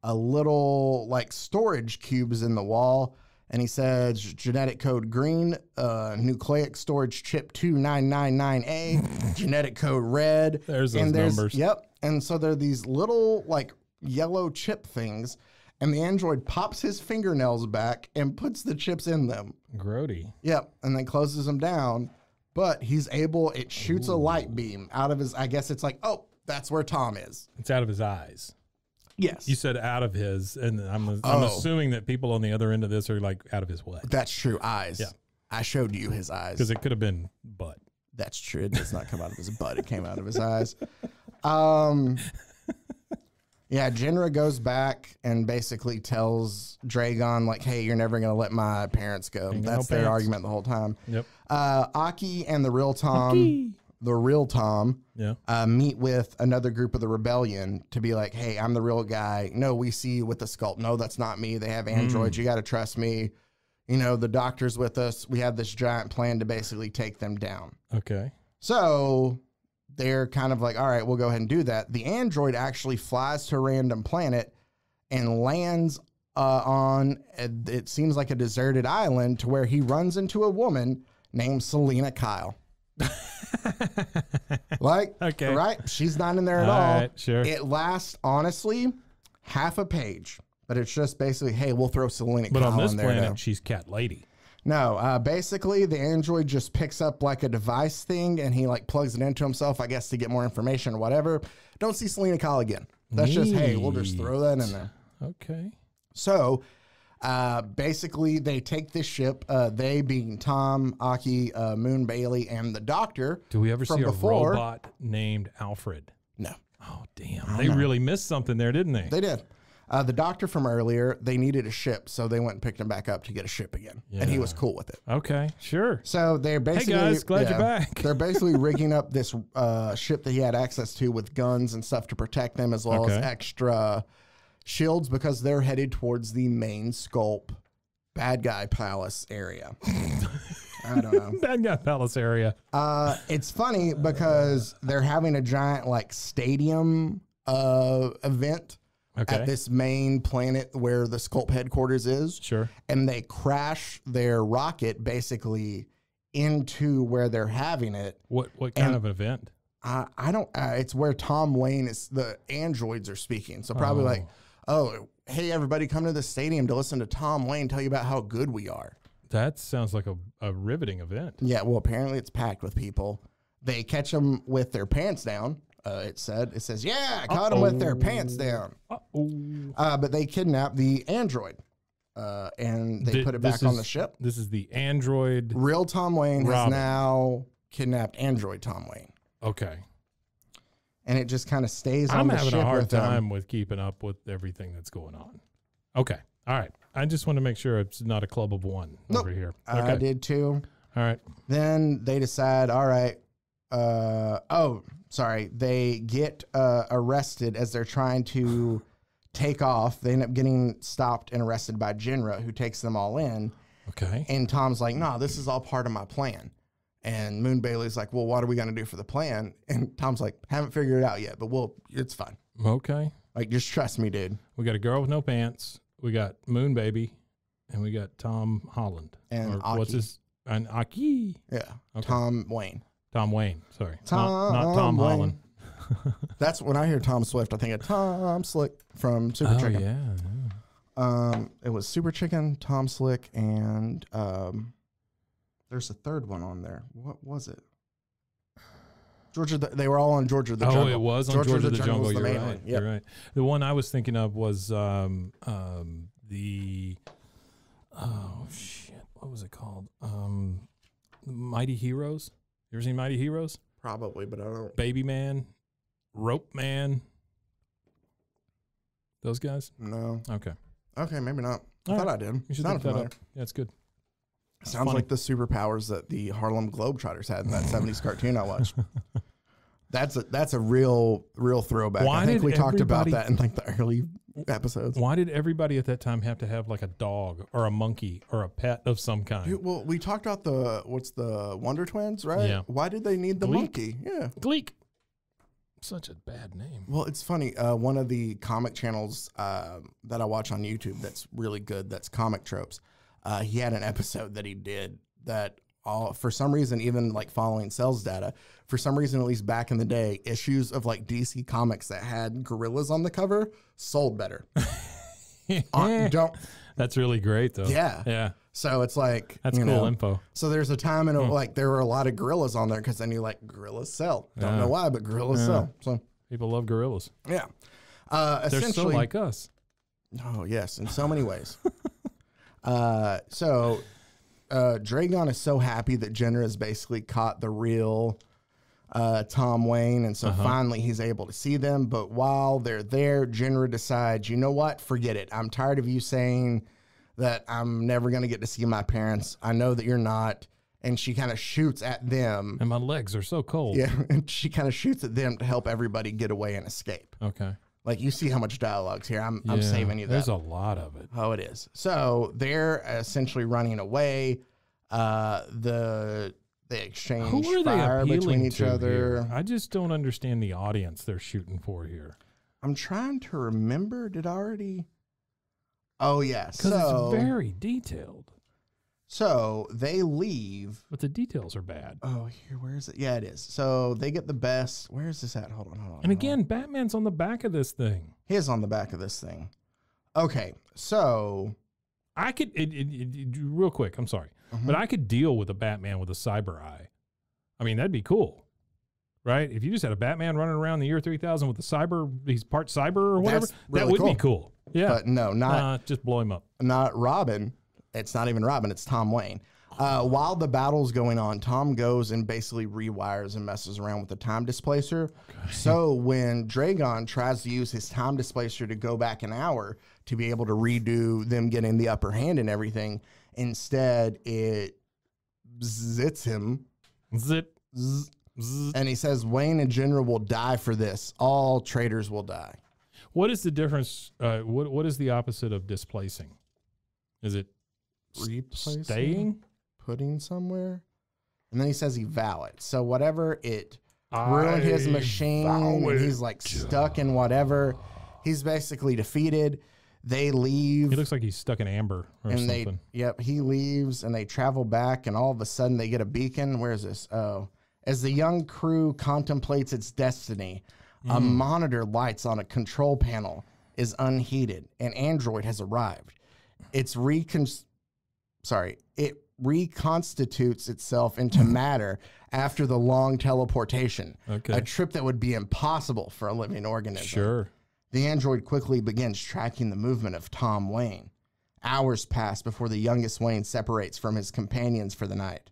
a little, like, storage cubes in the wall. And he says, genetic code green, nucleic storage chip 2999A, genetic code red. There's numbers. Yep. And so there are these little, like, yellow chip things. And the android pops his fingernails back and puts the chips in them. Grody. Yep. And then closes them down. But he's able, it shoots a light beam out of his, I guess it's like, oh, That's where Tom is. It's out of his eyes. Yes. You said out of his, and I'm assuming that people on the other end of this are like, out of his what? That's true, eyes. Yeah. I showed you his eyes. Because it could have been butt. That's true. It does not come out of his butt. It came out of his eyes. Yeah, Jinra goes back and basically tells Dregone, like, hey, you're never going to let my parents go. That's their argument the whole time. Yep. Aki and the real Tom, meet with another group of the rebellion to be like, hey, I'm the real guy. No, we see you with the sculpt. No, that's not me. They have androids. You got to trust me. You know, the doctor's with us. We have this giant plan to basically take them down. Okay. So... they're kind of like, all right, we'll go ahead and do that. The android actually flies to a random planet and lands on, it seems like a deserted island, to where he runs into a woman named Selena Kyle. She's not in there at all. Right, sure. It lasts, honestly, half a page, but it's just basically, hey, we'll throw Selena Kyle in there. But on this planet, she's Cat Lady. No, basically the android just picks up like a device thing and he like plugs it into himself, I guess, to get more information or whatever. Don't see Selena Kyle again. That's just, hey, we'll just throw that in there. Okay. So basically they take this ship, they being Tom, Aki, Moon Bailey, and the doctor. Do we ever see a robot named Alfred? No. Oh, damn. They really missed something there, didn't they? They did. The doctor from earlier, they needed a ship, so they went and picked him back up to get a ship again. Yeah. And he was cool with it. Okay, sure. So they're basically... hey, guys, glad you're back. They're basically rigging up this ship that he had access to with guns and stuff to protect them, as well as extra shields, because they're headed towards the main Sculp bad guy palace area. I don't know. Bad guy palace area. It's funny because they're having a giant, like, stadium event. Okay. At this main planet where the Sculp headquarters is. Sure. And they crash their rocket basically into where they're having it. What kind of event? I don't, it's where Tom Wayne is, the androids are speaking. So probably like, oh, hey, everybody, come to the stadium to listen to Tom Wayne tell you about how good we are. That sounds like a riveting event. Yeah, well, apparently it's packed with people. They catch them with their pants down. It says, yeah, I caught them with their pants down. But they kidnapped the android and they put it back on the ship. This is the android. Real Tom Wayne has now kidnapped android Tom Wayne. Okay. And it just kind of stays on the ship. I'm having a hard time with keeping up with everything that's going on. Okay. All right. I just want to make sure it's not a club of one over here. Okay. I did too. All right. Then they decide, all right. They get arrested as they're trying to take off. They end up getting stopped and arrested by Jinra, who takes them all in. Okay. And Tom's like, no, this is all part of my plan. And Moon Bailey's like, well, what are we going to do for the plan? And Tom's like, haven't figured it out yet, but it's fine. Okay. Like, just trust me, dude. We got a girl with no pants. We got Moon Baby. And we got Tom Holland. And Aki. And Aki. Yeah. Okay. Tom Wayne, sorry. Not Tom Wayne. Holland. That's when I hear Tom Swift, I think of Tom Slick from Super Chicken. Yeah. It was Super Chicken, Tom Slick, and there's a third one on there. What was it? They were all on Georgia the Jungle. Oh, it was on Georgia the Jungle. You're right. One. Yep. You're right. The one I was thinking of was oh, shit. What was it called? Mighty Heroes. You ever seen Mighty Heroes? Probably, but I don't. Baby Man, Rope Man, those guys? No. Okay. Okay, maybe not. I thought I did. You should look that up. Yeah, it's good. Sounds funny. Like the superpowers that the Harlem Globetrotters had in that 70s cartoon I watched. That's a real throwback. I think we talked about that in like the early episodes. Why did everybody at that time have to have like a dog or a monkey or a pet of some kind? Dude, well, we talked about the Wonder Twins, right? Yeah. Why did they need the monkey? Yeah. Gleek. Such a bad name. Well, it's funny. One of the comic channels that I watch on YouTube that's really good, that's Comic Tropes, he had an episode that he did that for some reason, even like following sales data, for some reason, at least back in the day, issues of like DC comics that had gorillas on the cover sold better. That's really great though. Yeah. Yeah. So it's like, that's cool info. So there's a time in like there were a lot of gorillas on there because they knew like gorillas sell. Don't know why, but gorillas sell. So People love gorillas. Yeah. They're so like us. Oh, yes, in so many ways. Dregone is so happy that Jinra has basically caught the real Tom Wayne, and so finally he's able to see them. But while they're there, Jinra decides, you know what? Forget it. I'm tired of you saying that I'm never going to get to see my parents. I know that you're not. And she kind of shoots at them. And my legs are so cold. Yeah, and she kind of shoots at them to help everybody get away and escape. Okay. Like, you see how much dialogue's here. I'm saving you that. There's a lot of it. Oh, it is. So they're essentially running away. They exchange fire between each other. I just don't understand the audience they're shooting for here. I'm trying to remember. Did I already? Oh, yes. Yeah. Because it's very detailed. So they leave. But the details are bad. Oh, here, where is it? Yeah, it is. So they get the best. Where is this at? Hold on. And again, Batman's on the back of this thing. He is on the back of this thing. Okay, so. I could, real quick, I'm sorry. But I could deal with a Batman with a cyber eye. I mean, that'd be cool, right? If you just had a Batman running around the year 3000 with a cyber, he's part cyber or whatever, really that would be cool. Yeah. But no, not. Just blow him up. Not Robin. It's not even Robin, it's Tom Wayne. While the battle's going on, Tom goes and basically rewires and messes around with the time displacer. Okay. So when Dregone tries to use his time displacer to go back an hour to be able to redo them getting the upper hand and everything, instead it zits him. Zip. Zzz. And he says, Wayne and Jinra will die for this. All traitors will die. What is the difference? What is the opposite of displacing? Is it? Replacing, staying, putting somewhere, and then he says he vow it. So whatever it ruined his machine, and he's like stuck in whatever. He's basically defeated. They leave. He looks like he's stuck in amber or something. Yep, he leaves, and they travel back, and all of a sudden they get a beacon. Where is this? Oh, as the young crew contemplates its destiny, a monitor lights on a control panel is unheeded. An android has arrived. It's reconstructed. Sorry, it reconstitutes itself into matter after the long teleportation, a trip that would be impossible for a living organism. Sure. The android quickly begins tracking the movement of Tom Wayne. Hours pass before the youngest Wayne separates from his companions for the night.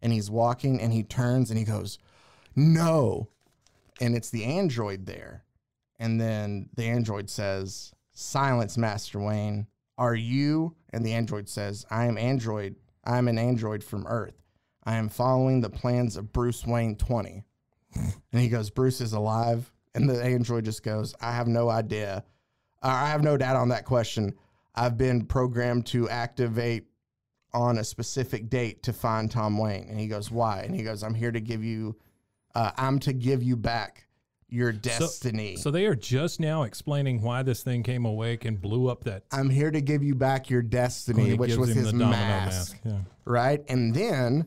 And he's walking, and he turns, and he goes, no. And it's the android there. And then the android says, silence, Master Wayne. Are you? And the android says, I am android. I am an android from Earth. I am following the plans of Bruce Wayne 20. And he goes, Bruce is alive. And the android just goes, I have no idea. I have no doubt on that question. I've been programmed to activate on a specific date to find Tom Wayne. And he goes, why? And he goes, I'm here to give you, I'm to give you back your destiny. So they are just now explaining why this thing came awake and blew up that. I'm here to give you back your destiny, which was his mask. Yeah. Right? And then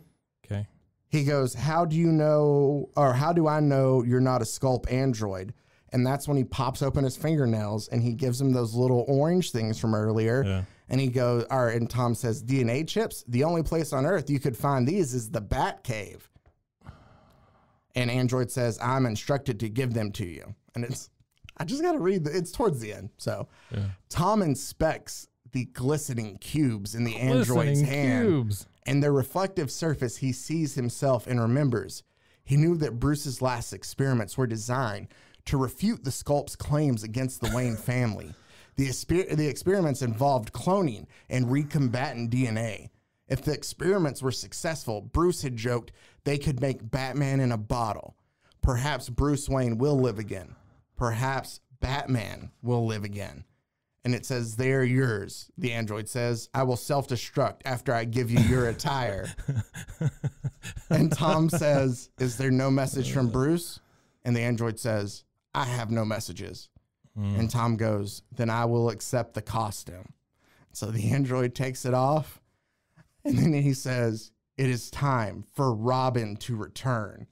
he goes, how do you know, or how do I know you're not a Sculp android? And that's when he pops open his fingernails and he gives him those little orange things from earlier. Yeah. And he goes, all right, and Tom says, DNA chips? The only place on Earth you could find these is the Bat Cave. And android says, I'm instructed to give them to you. And it's, I just got to read, it's towards the end. So Tom inspects the glistening cubes in the android's hand. And their reflective surface, he sees himself and remembers. He knew that Bruce's last experiments were designed to refute the Sculp's claims against the Wayne family. The experiments involved cloning and recombatant DNA. If the experiments were successful, Bruce had joked they could make Batman in a bottle. Perhaps Bruce Wayne will live again. Perhaps Batman will live again. And it says, they're yours. The android says, I will self-destruct after I give you your attire. And Tom says, is there no message from Bruce? And the android says, I have no messages. And Tom goes, then I will accept the costume. So the android takes it off. And then he says, it is time for Robin to return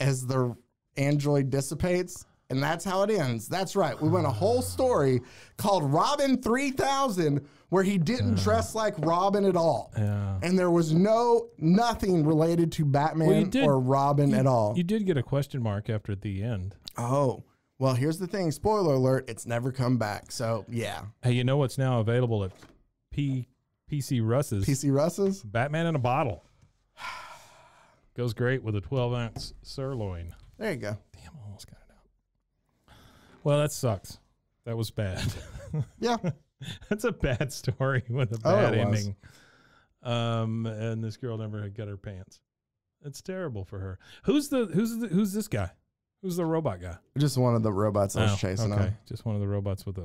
as the android dissipates. And that's how it ends. That's right. We went a whole story called Robin 3000 where he didn't dress like Robin at all. Yeah. And there was nothing related to Batman or Robin at all. You did get a question mark after the end. Oh, Well, here's the thing. Spoiler alert. It's never come back. So, yeah. Hey, you know what's now available at PC Russ's? PC Russ's? Batman in a Bottle. Goes great with a 12-ounce sirloin. There you go. Damn, I almost got it out. Well, that sucks. That was bad. Yeah. That's a bad story with a bad ending. And this girl never got her pants. It's terrible for her. Who's this guy? Who's the robot guy? Just one of the robots I was chasing. Okay, just one of the robots with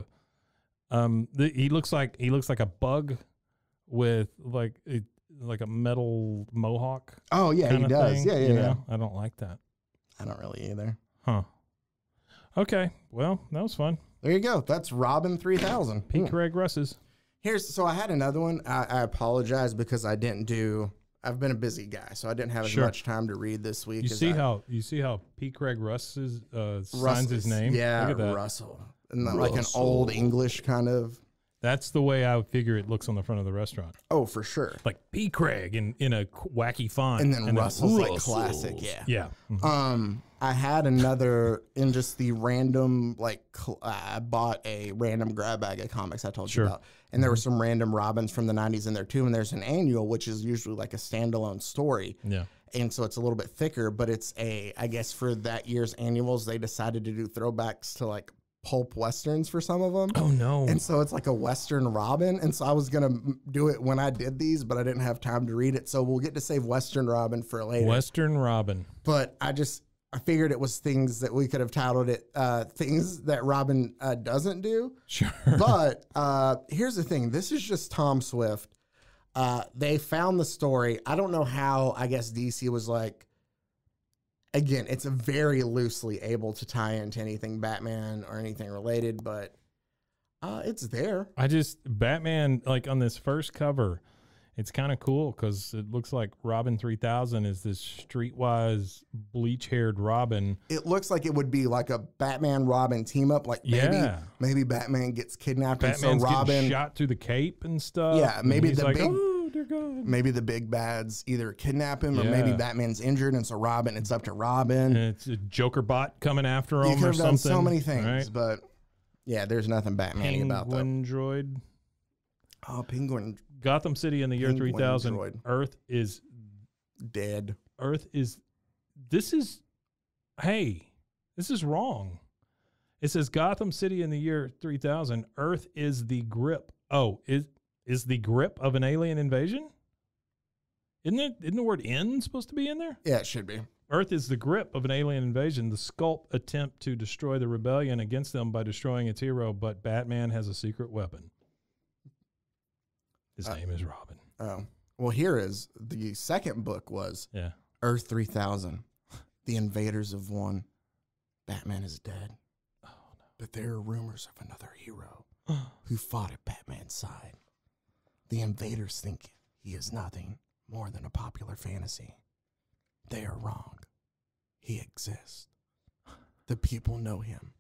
a. He looks like a bug, with like a metal mohawk. Oh yeah, he does. Thing, yeah. I don't like that. I don't really either. Huh. Okay. Well, that was fun. There you go. That's Robin 3000. P. Craig Russ's. So I had another one. I apologize because I didn't do. I've been a busy guy, so I didn't have as much time to read this week. You see how P. Craig Russell signs his name? Yeah, Russell. And like an old English kind of. That's the way I would figure it looks on the front of the restaurant. Oh, for sure. Like P. Craig in a wacky font. And then Russell's like classic, yeah. Yeah. Mm-hmm. I had another in just the random, I bought a random grab bag of comics I told you about. And there were some random Robins from the 90s in there too. And there's an annual, which is usually like a standalone story. Yeah. And so it's a little bit thicker, but it's I guess for that year's annuals, they decided to do throwbacks to like pulp westerns for some of them. Oh, no. And so it's like a Western Robin. And so I was going to do it when I did these, but I didn't have time to read it. So we'll get to save Western Robin for later. Western Robin. But I figured it was things that we could have titled it things that Robin doesn't do. Sure. But here's the thing. This is just Tom Swift. They found the story. I don't know how, I guess DC was like, again, it's very loosely able to tie into anything Batman or anything related, but it's there. Batman, like on this first cover, it's kind of cool because it looks like Robin 3000 is this streetwise, bleach-haired Robin. It looks like it would be like a Batman-Robin team-up. Like maybe Batman gets kidnapped and so Robin getting shot through the cape and stuff. Yeah, maybe the big. Oh, they're good. Maybe the big bads either kidnap him or maybe Batman's injured and so Robin. It's up to Robin. And it's a Joker bot coming after him or something. Done so many things, right? But yeah, there's nothing Batman-y about that. Android. Oh, Penguin. Gotham City in the year 3000. Droid. Earth is dead. This is wrong. It says Gotham City in the year 3000. Earth is the grip. Oh, is the grip of an alien invasion? Isn't the word "in" supposed to be in there? Yeah, it should be. Earth is the grip of an alien invasion. The Sculp attempt to destroy the rebellion against them by destroying its hero, but Batman has a secret weapon. His name is Robin. Oh. Well, here is the second book was Earth 3000. The invaders have won. Batman is dead. Oh, no. But there are rumors of another hero who fought at Batman's side. The invaders think he is nothing more than a popular fantasy. They are wrong. He exists. The people know him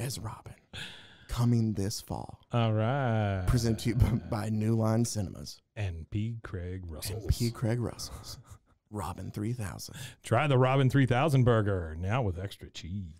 as Robin. Coming this fall. All right. Presented to you by New Line Cinemas. And P. Craig Russell's. Robin 3000. Try the Robin 3000 burger, now with extra cheese.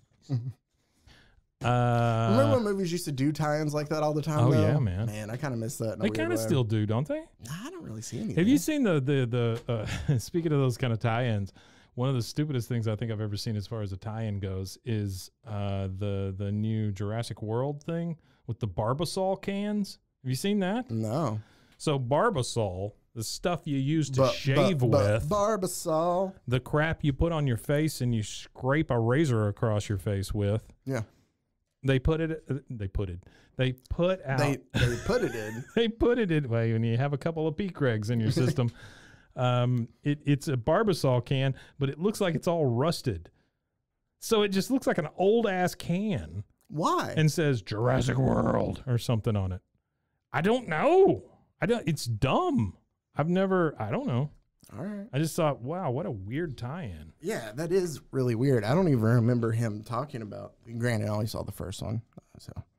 Remember when movies used to do tie-ins like that all the time? Oh, yeah, man. Man, I kind of miss that. They kind of still do, don't they? Nah, I don't really see anything. Have you seen the speaking of those kind of tie-ins, one of the stupidest things I think I've ever seen as far as a tie-in goes is the new Jurassic World thing with the Barbasol cans. Have you seen that? No. So Barbasol, the stuff you use to shave with. Barbasol. The crap you put on your face and you scrape a razor across your face with. Yeah. They put it in. Well, when you have a couple of P. Craigs in your system. It's a Barbasol can, but it looks like it's all rusted. So it just looks like an old ass can. Why? And says Jurassic World or something on it. I don't know. It's dumb. I don't know. All right. I just thought, wow, what a weird tie-in. Yeah, that is really weird. I don't even remember him talking about. Granted, I only saw the first one.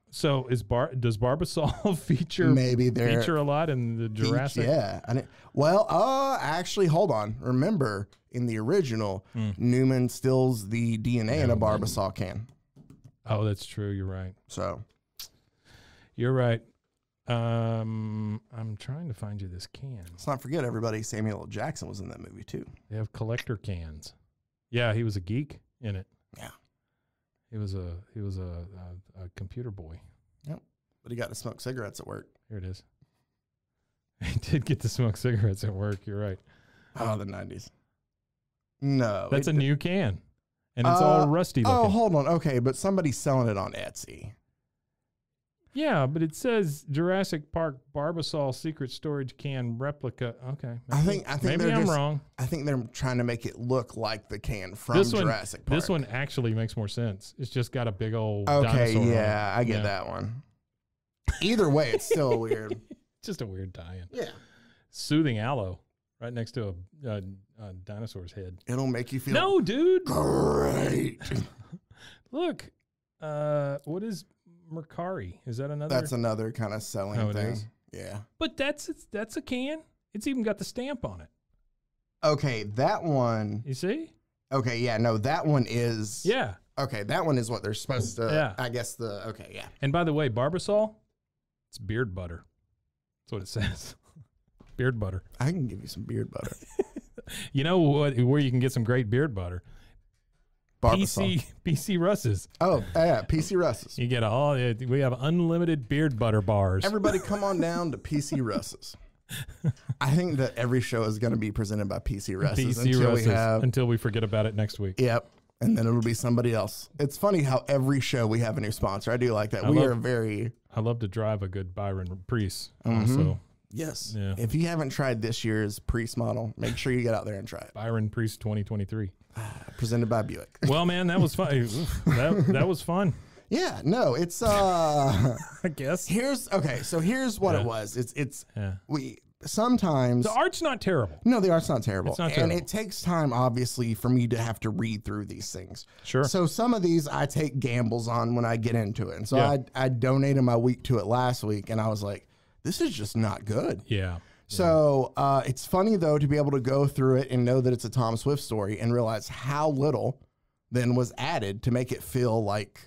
So does Barbasol feature a lot in the Jurassic? Yeah. Actually, hold on. Remember, in the original, Newman steals the DNA in a Barbasol can. Oh, that's true. You're right. So. You're right. I'm trying to find you this can. Let's not forget, everybody, Samuel L. Jackson was in that movie, too. They have collector cans. Yeah, he was a geek in it. Yeah. He was a computer boy. Yep. But he got to smoke cigarettes at work. Here it is. He did get to smoke cigarettes at work. You're right. Oh, the 90s. No. That's a new can. And it's all rusty looking. Oh, hold on. Okay, but somebody's selling it on Etsy. Yeah, but it says Jurassic Park Barbasol Secret Storage Can Replica. Okay. Maybe I'm wrong. I think they're trying to make it look like the can from Jurassic Park. This one actually makes more sense. It's just got a big old dinosaur. Okay, yeah, I get that one. Either way, it's still weird. Just a weird tie-in. Yeah. Soothing aloe right next to a dinosaur's head. It'll make you feel... No, dude. Great. Look, what is... Mercari, is that another? That's another kind of selling thing. Is. Yeah, but that's a can. It's even got the stamp on it. Okay, that one. You see? Okay, yeah, no, that one is. Yeah. Okay, that one is what they're supposed to. Yeah. I guess the. Okay, yeah. And by the way, Barbasol, it's beard butter. That's what it says. Beard butter. I can give you some beard butter. You know what? Where you can get some great beard butter. Barbasol. PC Russ's. Oh, yeah, PC Russ's. You get all, we have unlimited beard butter bars. Everybody come on down to PC Russ's. I think that every show is going to be presented by PC Russ's until we forget about it next week. Yep. And then it'll be somebody else. It's funny how every show we have a new sponsor. I do like that. I love to drive a good Byron Preiss. Also. Yes. Yeah. If you haven't tried this year's Preiss model, make sure you get out there and try it. Byron Preiss 2023. Presented by Buick. Well, man, that was fun. that was fun. Yeah, no, it's I guess. So here's what it was. Sometimes the art's not terrible. No, the art's not terrible. It's not terrible. And it takes time, obviously, for me to have to read through these things. Sure. So some of these I take gambles on when I get into it. And so I donated my week to it last week, and I was like, this is just not good. Yeah. So it's funny, though, to be able to go through it and know that it's a Tom Swift story and realize how little then was added to make it feel like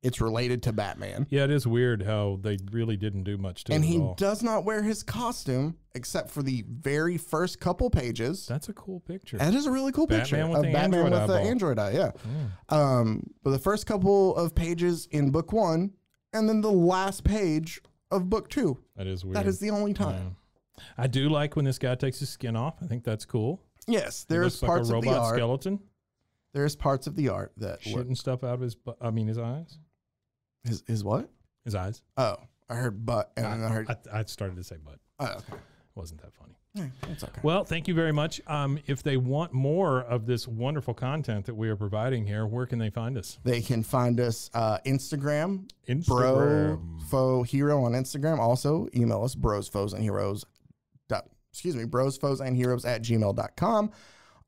it's related to Batman. Yeah, it is weird how they really didn't do much to it. And he does not wear his costume except for the very first couple pages. That's a cool picture. That is a really cool picture. Batman with the Android eye, yeah. But the first couple of pages in book one and then the last page of book two. That is weird. That is the only time. Yeah. I do like when this guy takes his skin off. I think that's cool. Yes, there's parts of the art. He looks like a robot skeleton. There's parts of the art that shooting stuff out of his butt. I mean, his eyes. His what? His eyes. Oh, I heard butt, and I heard. I started to say butt. Oh, okay. Wasn't that funny? Yeah, that's okay. Well, thank you very much. If they want more of this wonderful content that we are providing here, where can they find us? They can find us Instagram. Bro Foe Hero on Instagram. Also, email us Bros, Foes, and Heroes @gmail.com.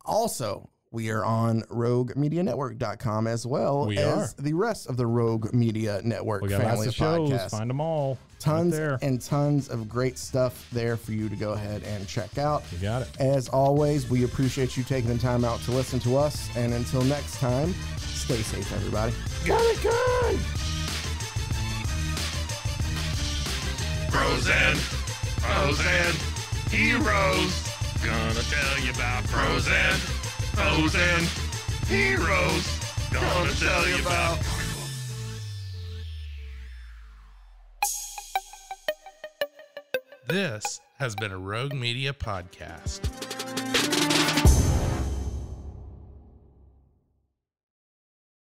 Also, we are on RogueMediaNetwork.com as well as the rest of the Rogue Media Network family of podcasts. Find them all. Tons and tons of great stuff there for you to go ahead and check out. You got it. As always, we appreciate you taking the time out to listen to us. And until next time, stay safe, everybody. Got it, gun! Bros and Heroes, gonna tell you about Bros and Foes and Heroes, gonna tell you about. This has been a Rogue Media podcast.